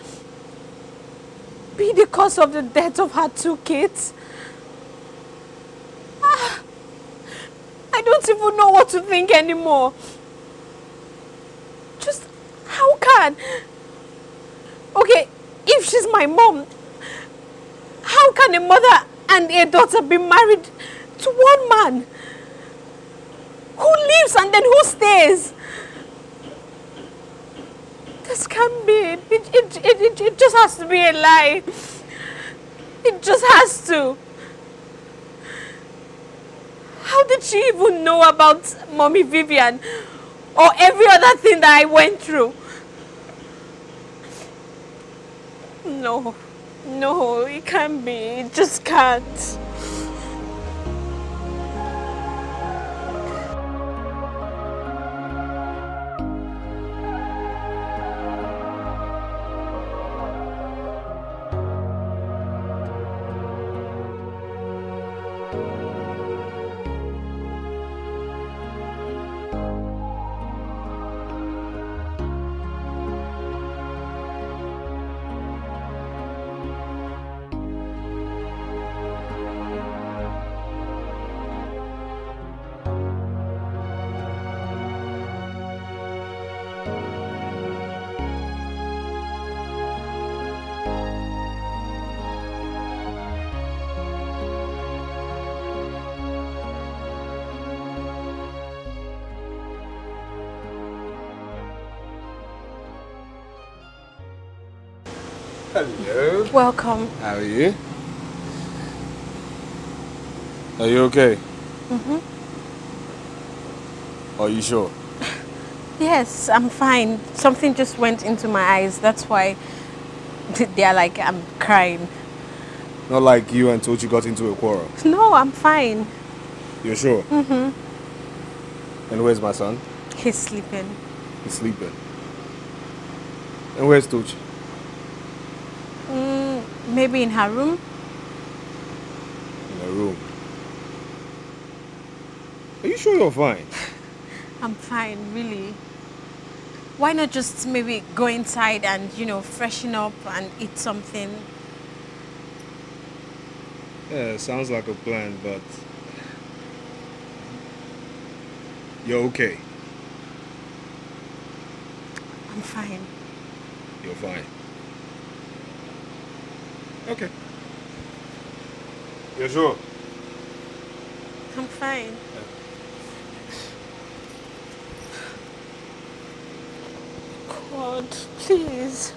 be the cause of the death of her two kids? I don't even know what to think anymore. Just how can? Okay, if she's my mom, how can a mother and a daughter be married to one man who leaves and then who stays? This can't be. It just has to be a lie. It just has to. How did she even know about Mommy Vivian or every other thing that I went through? No. No, it can't be. It just can't. Hello. Welcome. How are you? Are you okay? Mm-hmm. Are you sure? Yes, I'm fine. Something just went into my eyes. That's why they're like, I'm crying. Not like you and Tochi got into a quarrel? No, I'm fine. You're sure? Mm-hmm. And where's my son? He's sleeping. He's sleeping. And where's Tochi? Maybe in her room? In her room? Are you sure you're fine? I'm fine, really. Why not just maybe go inside and, you know, freshen up and eat something? Yeah, sounds like a plan, but... You're okay? I'm fine. You're fine? Okay. You're sure? I'm fine. God, please.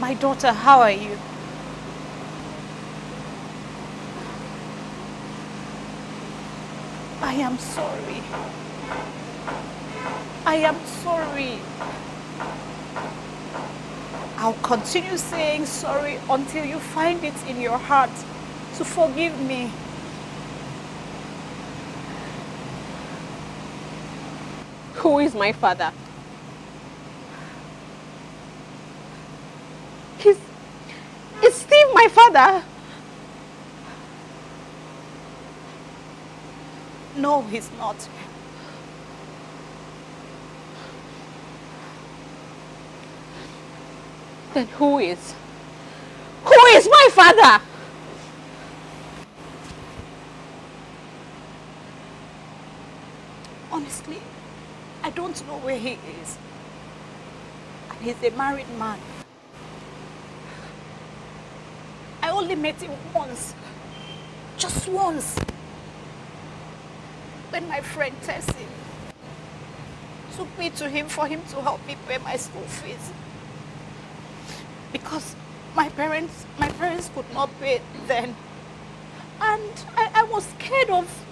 My daughter, how are you? I am sorry. I am sorry. I'll continue saying sorry until you find it in your heart to forgive me. Who is my father? Is Steve my father? No, he's not. Then who is? Who is my father? Honestly, I don't know where he is. And he's a married man. I only met him once, just once, when my friend Tessie took me to him for him to help me pay my school fees. Because My parents could not pay then. And I was scared of,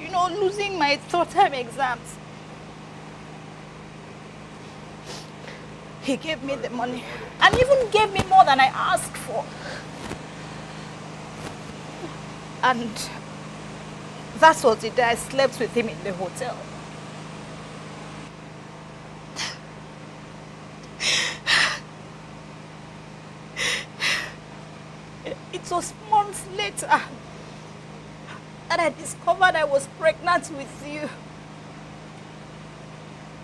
you know, losing my third-term exams. He gave me the money and even gave me more than I asked for. And that was the day I slept with him in the hotel. It was months later that I discovered I was pregnant with you.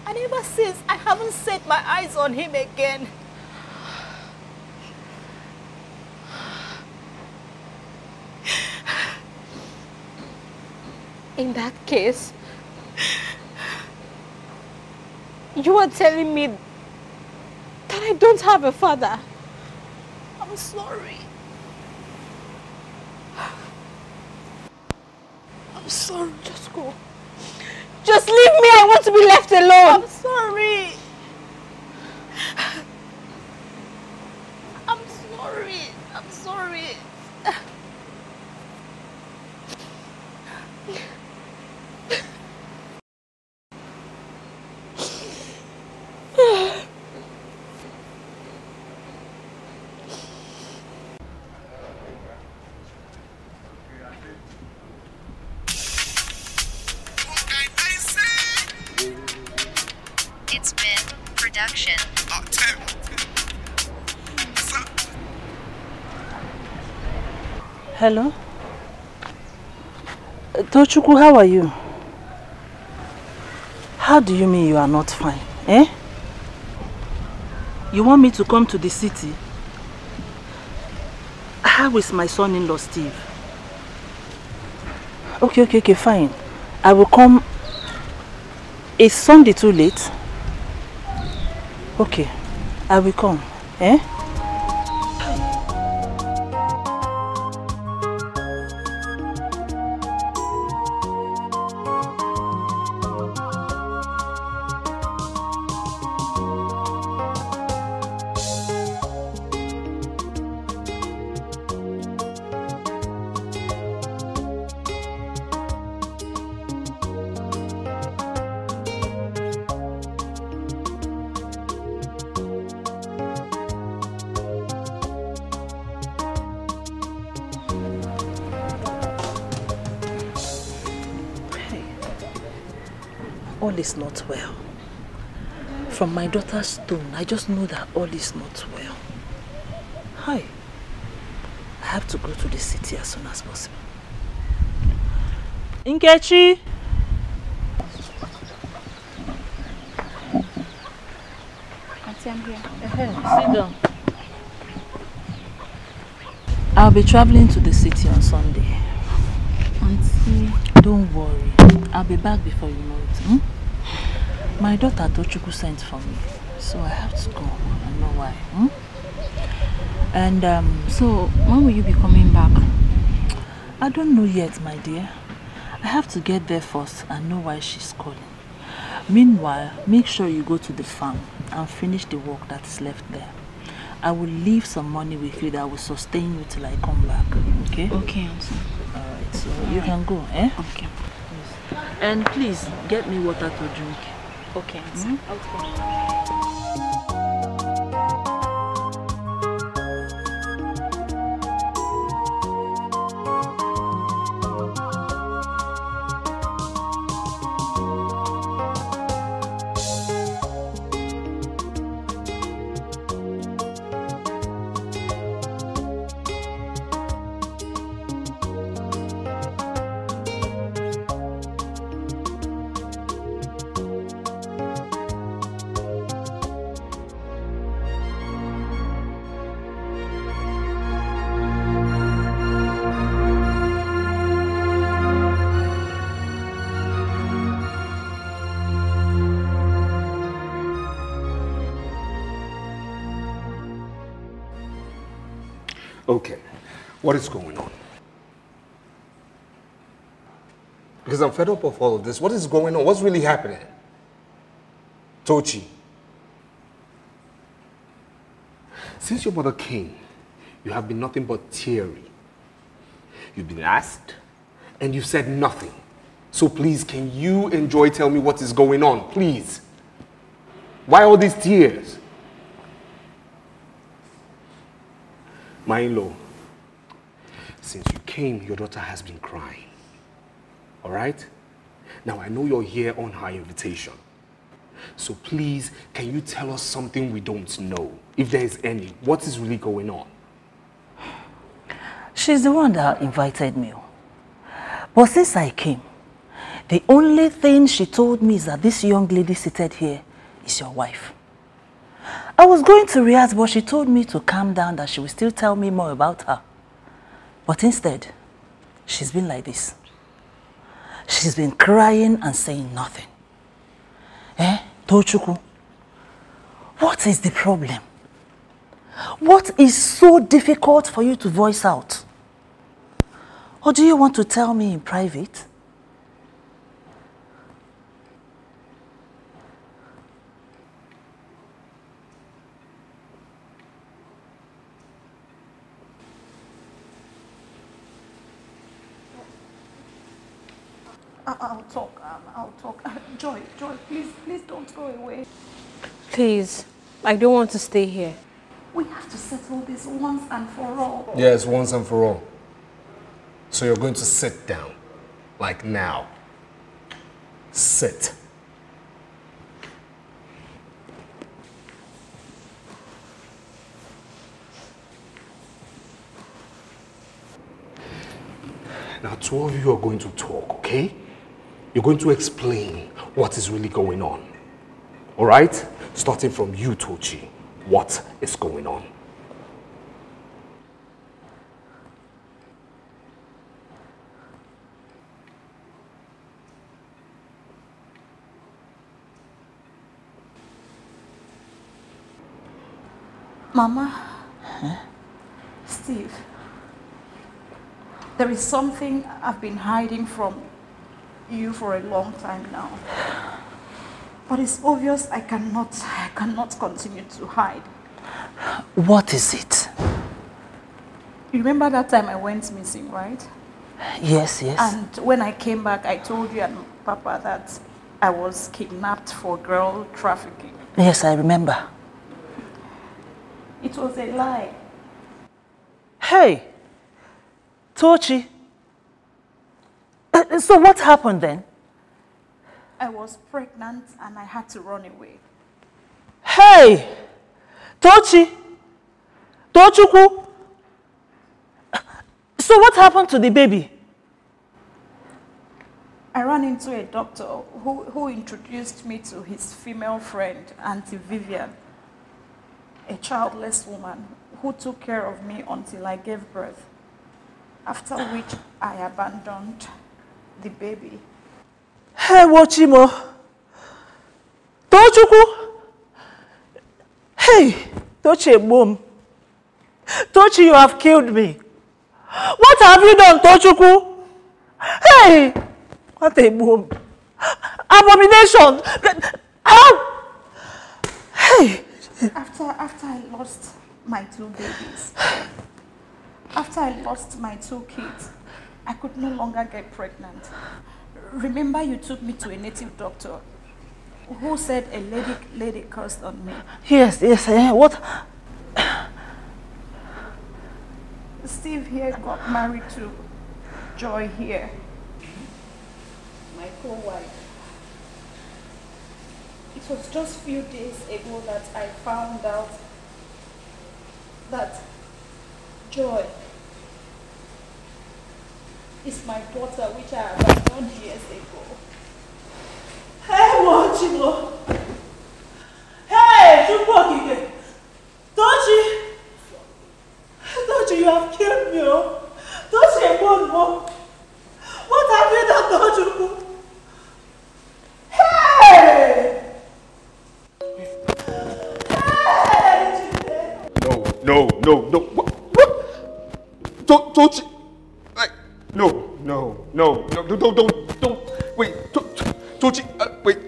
And ever since, I haven't set my eyes on him again. In that case, you are telling me that I don't have a father. I'm sorry. I'm sorry, just go. Just leave me, I want to be left alone. I'm sorry. I'm sorry. I'm sorry. Hello? Tochukwu, how are you? How do you mean you are not fine, eh? You want me to come to the city? How is my son-in-law, Steve? Okay, fine. I will come. Is Sunday too late? Okay, I will come, eh? Is not well. From my daughter's tone, I just know that all is not well. Hi. I have to go to the city as soon as possible. Inkechi! Auntie, I'm here. Sit down. I'll be traveling to the city on Sunday. Auntie, don't worry. I'll be back before you know it. Hmm? My daughter Tochukwu sent for me, so I have to go. I don't know why. Hmm? And so when will you be coming back? I don't know yet, my dear. I have to get there first and know why she's calling. Meanwhile, make sure you go to the farm and finish the work that is left there. I will leave some money with you that will sustain you till I come back. Okay? Okay, Auntie. Alright, so you can go, eh? Okay. Yes. And please get me water to drink. Okay. Mm-hmm. Okay. What is going on? Because I'm fed up of all of this. What is going on? What's really happening? Tochi, since your mother came, you have been nothing but theory. You've been asked, and you've said nothing. So please, can you and Joy tell me what is going on, please? Why all these tears? My in-law, since you came, your daughter has been crying. All right? Now, I know you're here on her invitation. So please, can you tell us something we don't know? If there is any, what is really going on? She's the one that invited me. But since I came, the only thing she told me is that this young lady seated here is your wife. I was going to react, but she told me to calm down, that she will still tell me more about her. But instead, she's been like this. She's been crying and saying nothing. Eh, Tochukwu, what is the problem? What is so difficult for you to voice out? Or do you want to tell me in private? I'll talk. Joy, please don't go away. Please, I don't want to stay here. We have to settle this once and for all. Yes, once and for all. So you're going to sit down, like now. Sit. Now, two of you are going to talk, okay? You're going to explain what is really going on. All right? Starting from you, Tochi. What is going on? Mama, huh? Steve, there is something I've been hiding from you for a long time now, but it's obvious I cannot continue to hide. What is it? You remember that time I went missing, right? Yes. And when I came back, I told you and Papa that I was kidnapped for girl trafficking. Yes, I remember. It was a lie. Hey, Tochi. So what happened then? I was pregnant and I had to run away. Hey! Tochi! Tochukwu! So what happened to the baby? I ran into a doctor who introduced me to his female friend, Auntie Vivian, a childless woman who took care of me until I gave birth, after which I abandoned the baby. Hey, Wachimo. Tochukwu. Hey, Tochi, Mom. Tochi, you have killed me. What have you done, Tochukwu? Hey, what a mom. Abomination. How? Hey. After I lost my two babies, after I lost my two kids, I could no longer get pregnant. Remember, you took me to a native doctor who said a lady cursed on me. Yes. What? Steve here got married to Joy here, my co-wife. It was just a few days ago that I found out that Joy is my daughter, which I abandoned years ago. Hey, Mochimo! Hey, Chukwu! Tochi, you have killed me! Tochi, Mom! What have you done, Tochi? Hey! Hey! No! What? Tochi! No, don't, wait, Tochi, wait.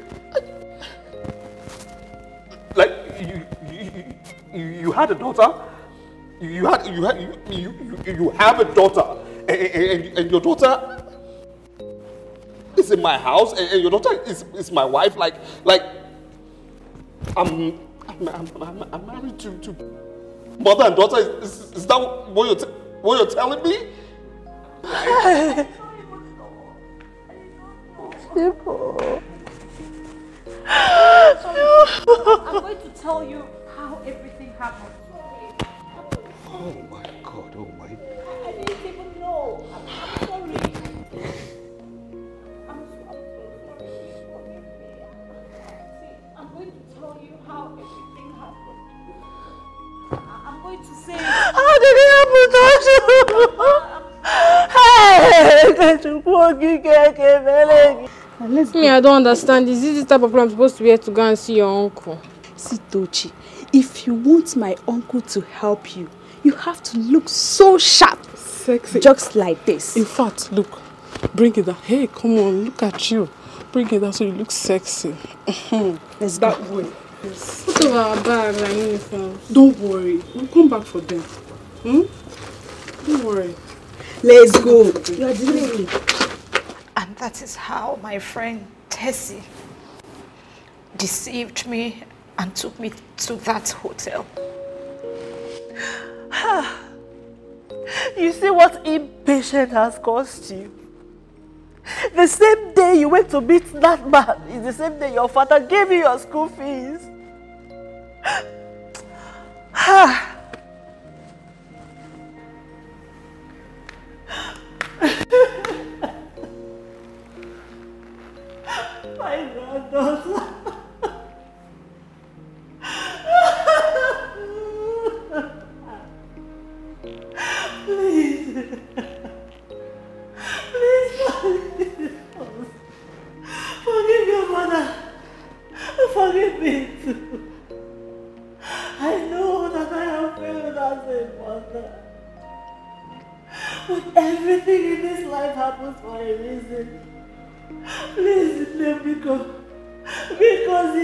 Like, you had a daughter? You have a daughter, and your daughter is in my house, and your daughter is my wife. Like I'm married to mother and daughter. Is that what you're telling me? Simple. No. I'm going to tell you how everything happened. Oh my God, oh my... I didn't even know. I'm sorry. I'm so sorry. I'm going to tell you how everything happened. I'm going to say... How did it happen, Tochi? Hey! Me, I don't understand. Is this the type of problem I'm supposed to be here to go and see your uncle? See, Tochi, if you want my uncle to help you, you have to look so sharp. Sexy. Just like this. In fact, look. Bring it up. Hey, come on. Look at you. Bring it up so you look sexy. Let's go. That way. Yes. What about our bag and uniforms? Don't worry. We'll come back for them. Don't worry. Let's go. You're delaying. And that is how my friend Tessie deceived me and took me to that hotel. You see what impatience has caused you. The same day you went to meet that man is the same day your father gave you your school fees. My granddaughter. Please. Please forgive your mother. Forgive me too. I know that I have failed as a mother. But everything in this life happens for a reason. Please let me go. Because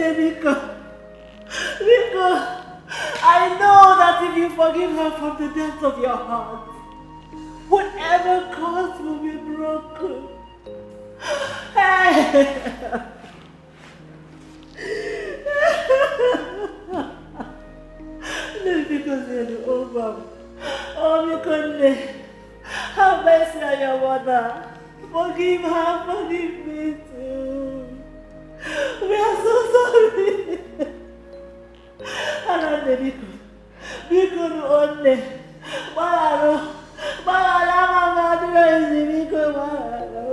I know that if you forgive her from the depths of your heart, whatever curse will be broken. Have mercy on your mother. Forgive her, forgive me too. We are so sorry. Anande biko, biko nu onne, bararo, barala mama duwezi biko bararo,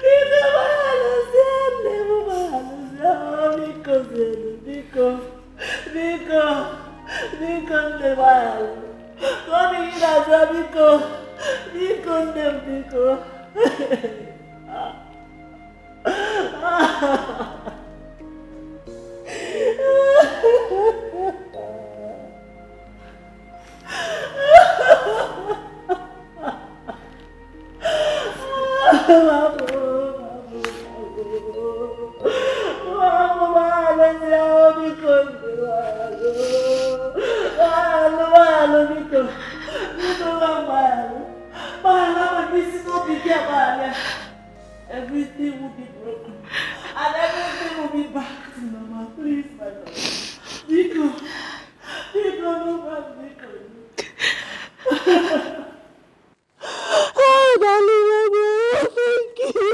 biko baralo si onne mu baralo si oh biko zelu biko ne baralo, koni ina za biko ne biko. Everything will be broken. And everything will be back to normal. Please, my love. Because oh, darling, thank you.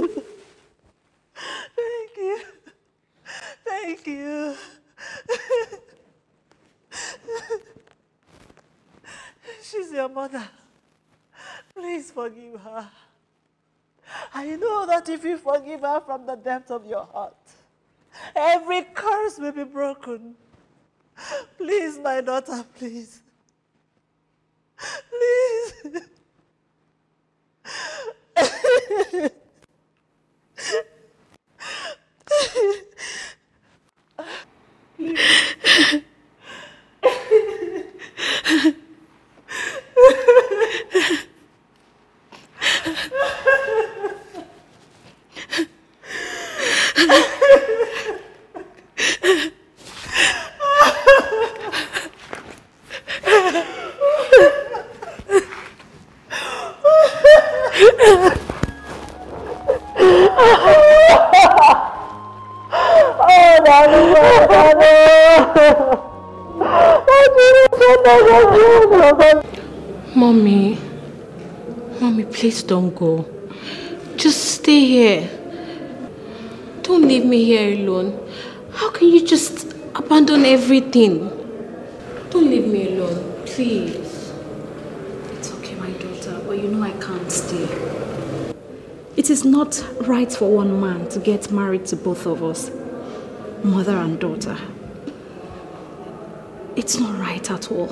Thank you. Thank you. She's your mother. Please forgive her. I know that if you forgive her from the depth of your heart, every curse will be broken. Please, my daughter, please. Please. Please. Mommy, please don't go. Just stay here. Don't leave me here alone. How can you just abandon everything? Don't leave me alone, please. It's okay, my daughter, but you know I can't stay. It is not right for one man to get married to both of us, mother and daughter. It's not right at all.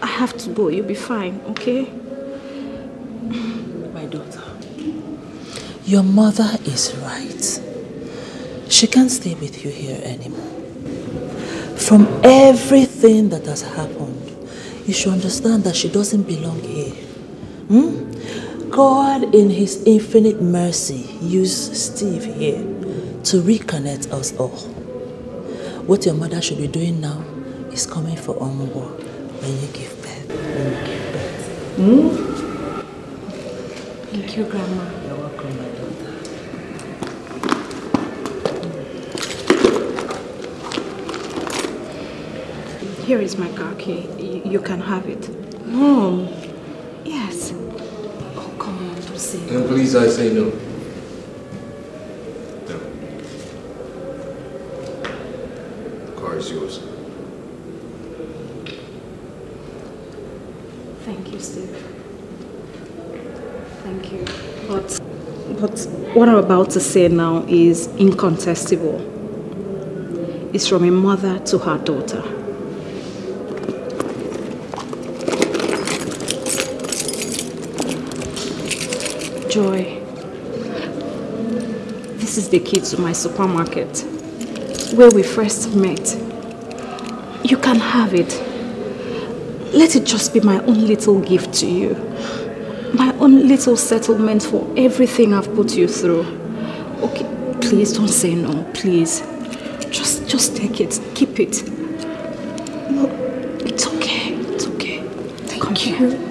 I have to go, you'll be fine, okay? My daughter, your mother is right. She can't stay with you here anymore. From everything that has happened, you should understand that she doesn't belong here. God, in his infinite mercy, used Steve here to reconnect us all. What your mother should be doing now is coming for Omubo when you give birth. Thank you, Grandma. You're welcome, my daughter. Here is my car key. You can have it. Mom. Yes. Oh, come on, don't say no. And please, I say no. No. The car is yours. Thank you, Steve. Thank you. But what I'm about to say now is incontestable. It's from a mother to her daughter. Joy, this is the key to my supermarket, where we first met. You can have it. Let it just be my own little gift to you. My own little settlement for everything I've put you through. Okay, please don't say no, please. Just take it, keep it. No, it's okay, it's okay. Thank you. Come here.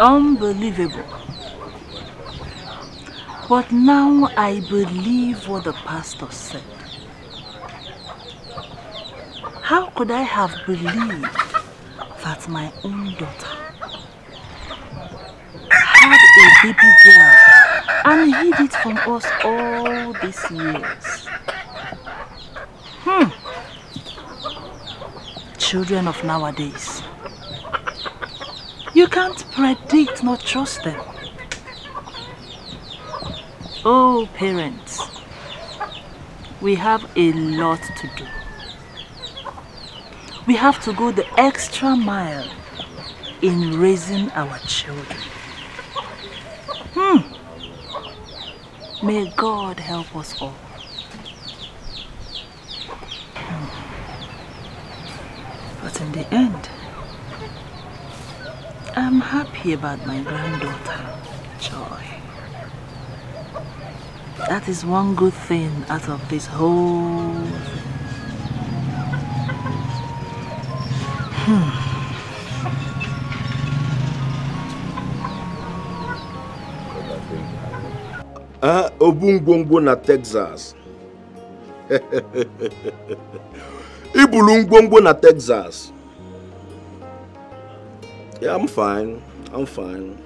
Unbelievable. But now I believe what the pastor said. How could I have believed that my own daughter had a baby girl and hid it from us all these years? Children of nowadays. You can't predict nor trust them. Oh, parents, we have a lot to do. We have to go the extra mile in raising our children. May God help us all. But in the end, I'm happy about my granddaughter, Joy. That is one good thing out of this whole thing. Obungbongbo na Texas. Ibulungbongbo na Texas. Yeah, I'm fine. I'm fine.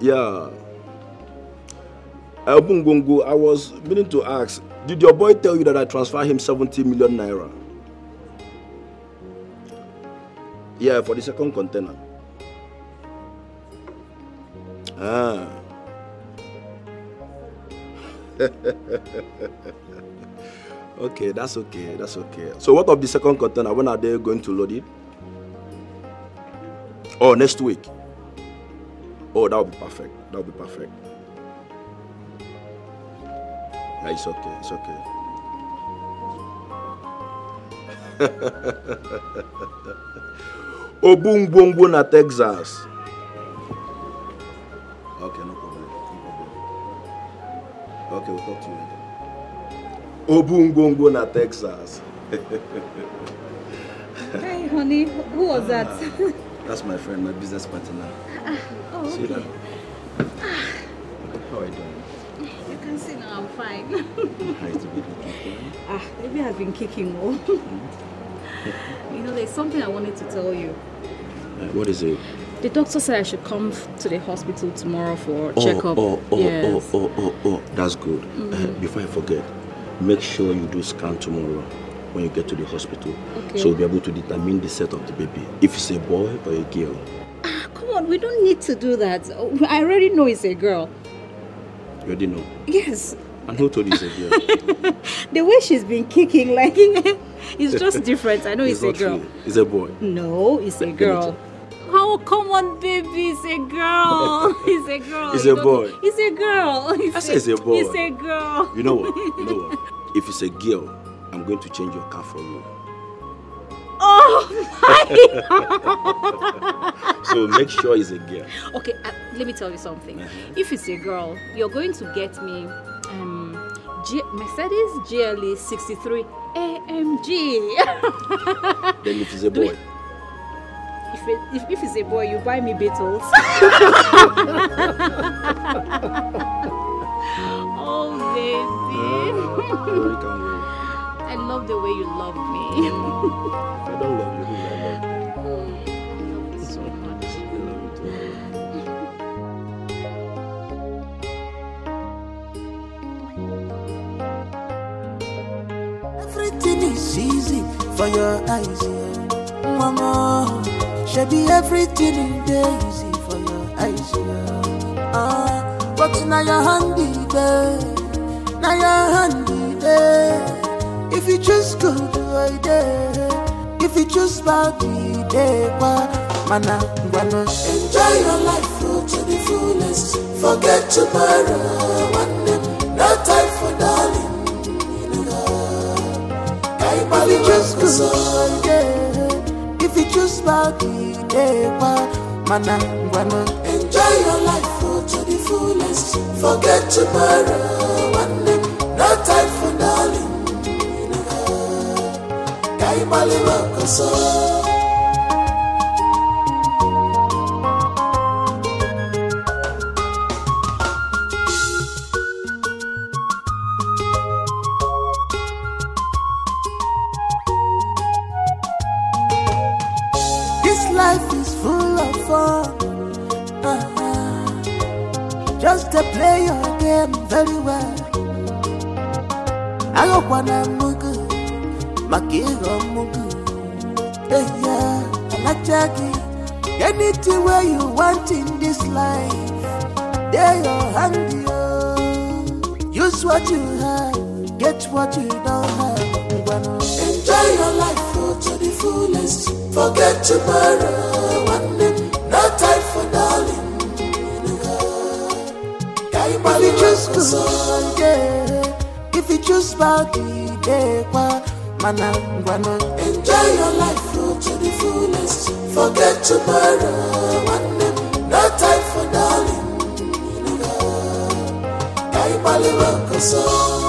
Yeah. I was meaning to ask, did your boy tell you that I transferred him 70 million naira? Yeah, for the second container. Ah. Okay, that's okay, that's okay. So what of the second container? When are they going to load it? Oh, next week. Oh, that would be perfect. That would be perfect. Yeah, it's okay, it's okay. Obungbongbo na Texas. Okay, no problem. Okay, we'll talk to you later. Obungbongbo na Texas. Hey, honey, who was that? That's my friend, my business partner. Oh, see okay. That? How are you doing? You can see now I'm fine. Maybe I've been kicking more. You know, there's something I wanted to tell you. What is it? The doctor said I should come to the hospital tomorrow for checkup. Oh, that's good. Before I forget, make sure you do scan tomorrow when you get to the hospital. Okay. So we'll be able to determine the sex of the baby, if it's a boy or a girl. Ah, come on, we don't need to do that. I already know it's a girl. You already know? Yes. And who told you it's a girl? The way she's been kicking, like, it's just different. I know it's a girl. True. It's a boy. No, it's a girl. Oh, come on, baby. It's a girl. It's a girl. It's a boy. It's a girl. I say it's a boy. It's a girl. You know what? You know what? If it's a girl, I'm going to change your car for you. Oh, my God. So make sure it's a girl. Okay, let me tell you something. If it's a girl, you're going to get me Mercedes GLE 63 AMG. Then if it's a boy? If it's a boy, you buy me Beatles. Oh, baby. I love the way you love me. I don't love you. I love you. I love you so much. I love you too. Everything is easy for your eyes, yeah. Mama. Should be everything in the easy for your eyes, yeah. But now you're handy, babe. Now you're handy, babe. If you choose good, I dare. If you choose bad, we dare. Mana, guano. Enjoy your life to the fullest. Forget tomorrow. One day, no time for darling. You know, if you choose good, yeah. If you choose body, enjoy your life to the fullest. Forget tomorrow. One day, no time for darling. Just to play your game very well. I don't wanna mugu, my kid or mugu. Yeah, I like Jackie. Anything where you want in this life, there you're handy. Oh. Use what you have, get what you don't have. Enjoy your life to the fullest. Forget tomorrow. One day, no time for darling. If you choose good, yeah. If you choose bad, enjoy your life to the fullest. Forget tomorrow. One day, no time for darling.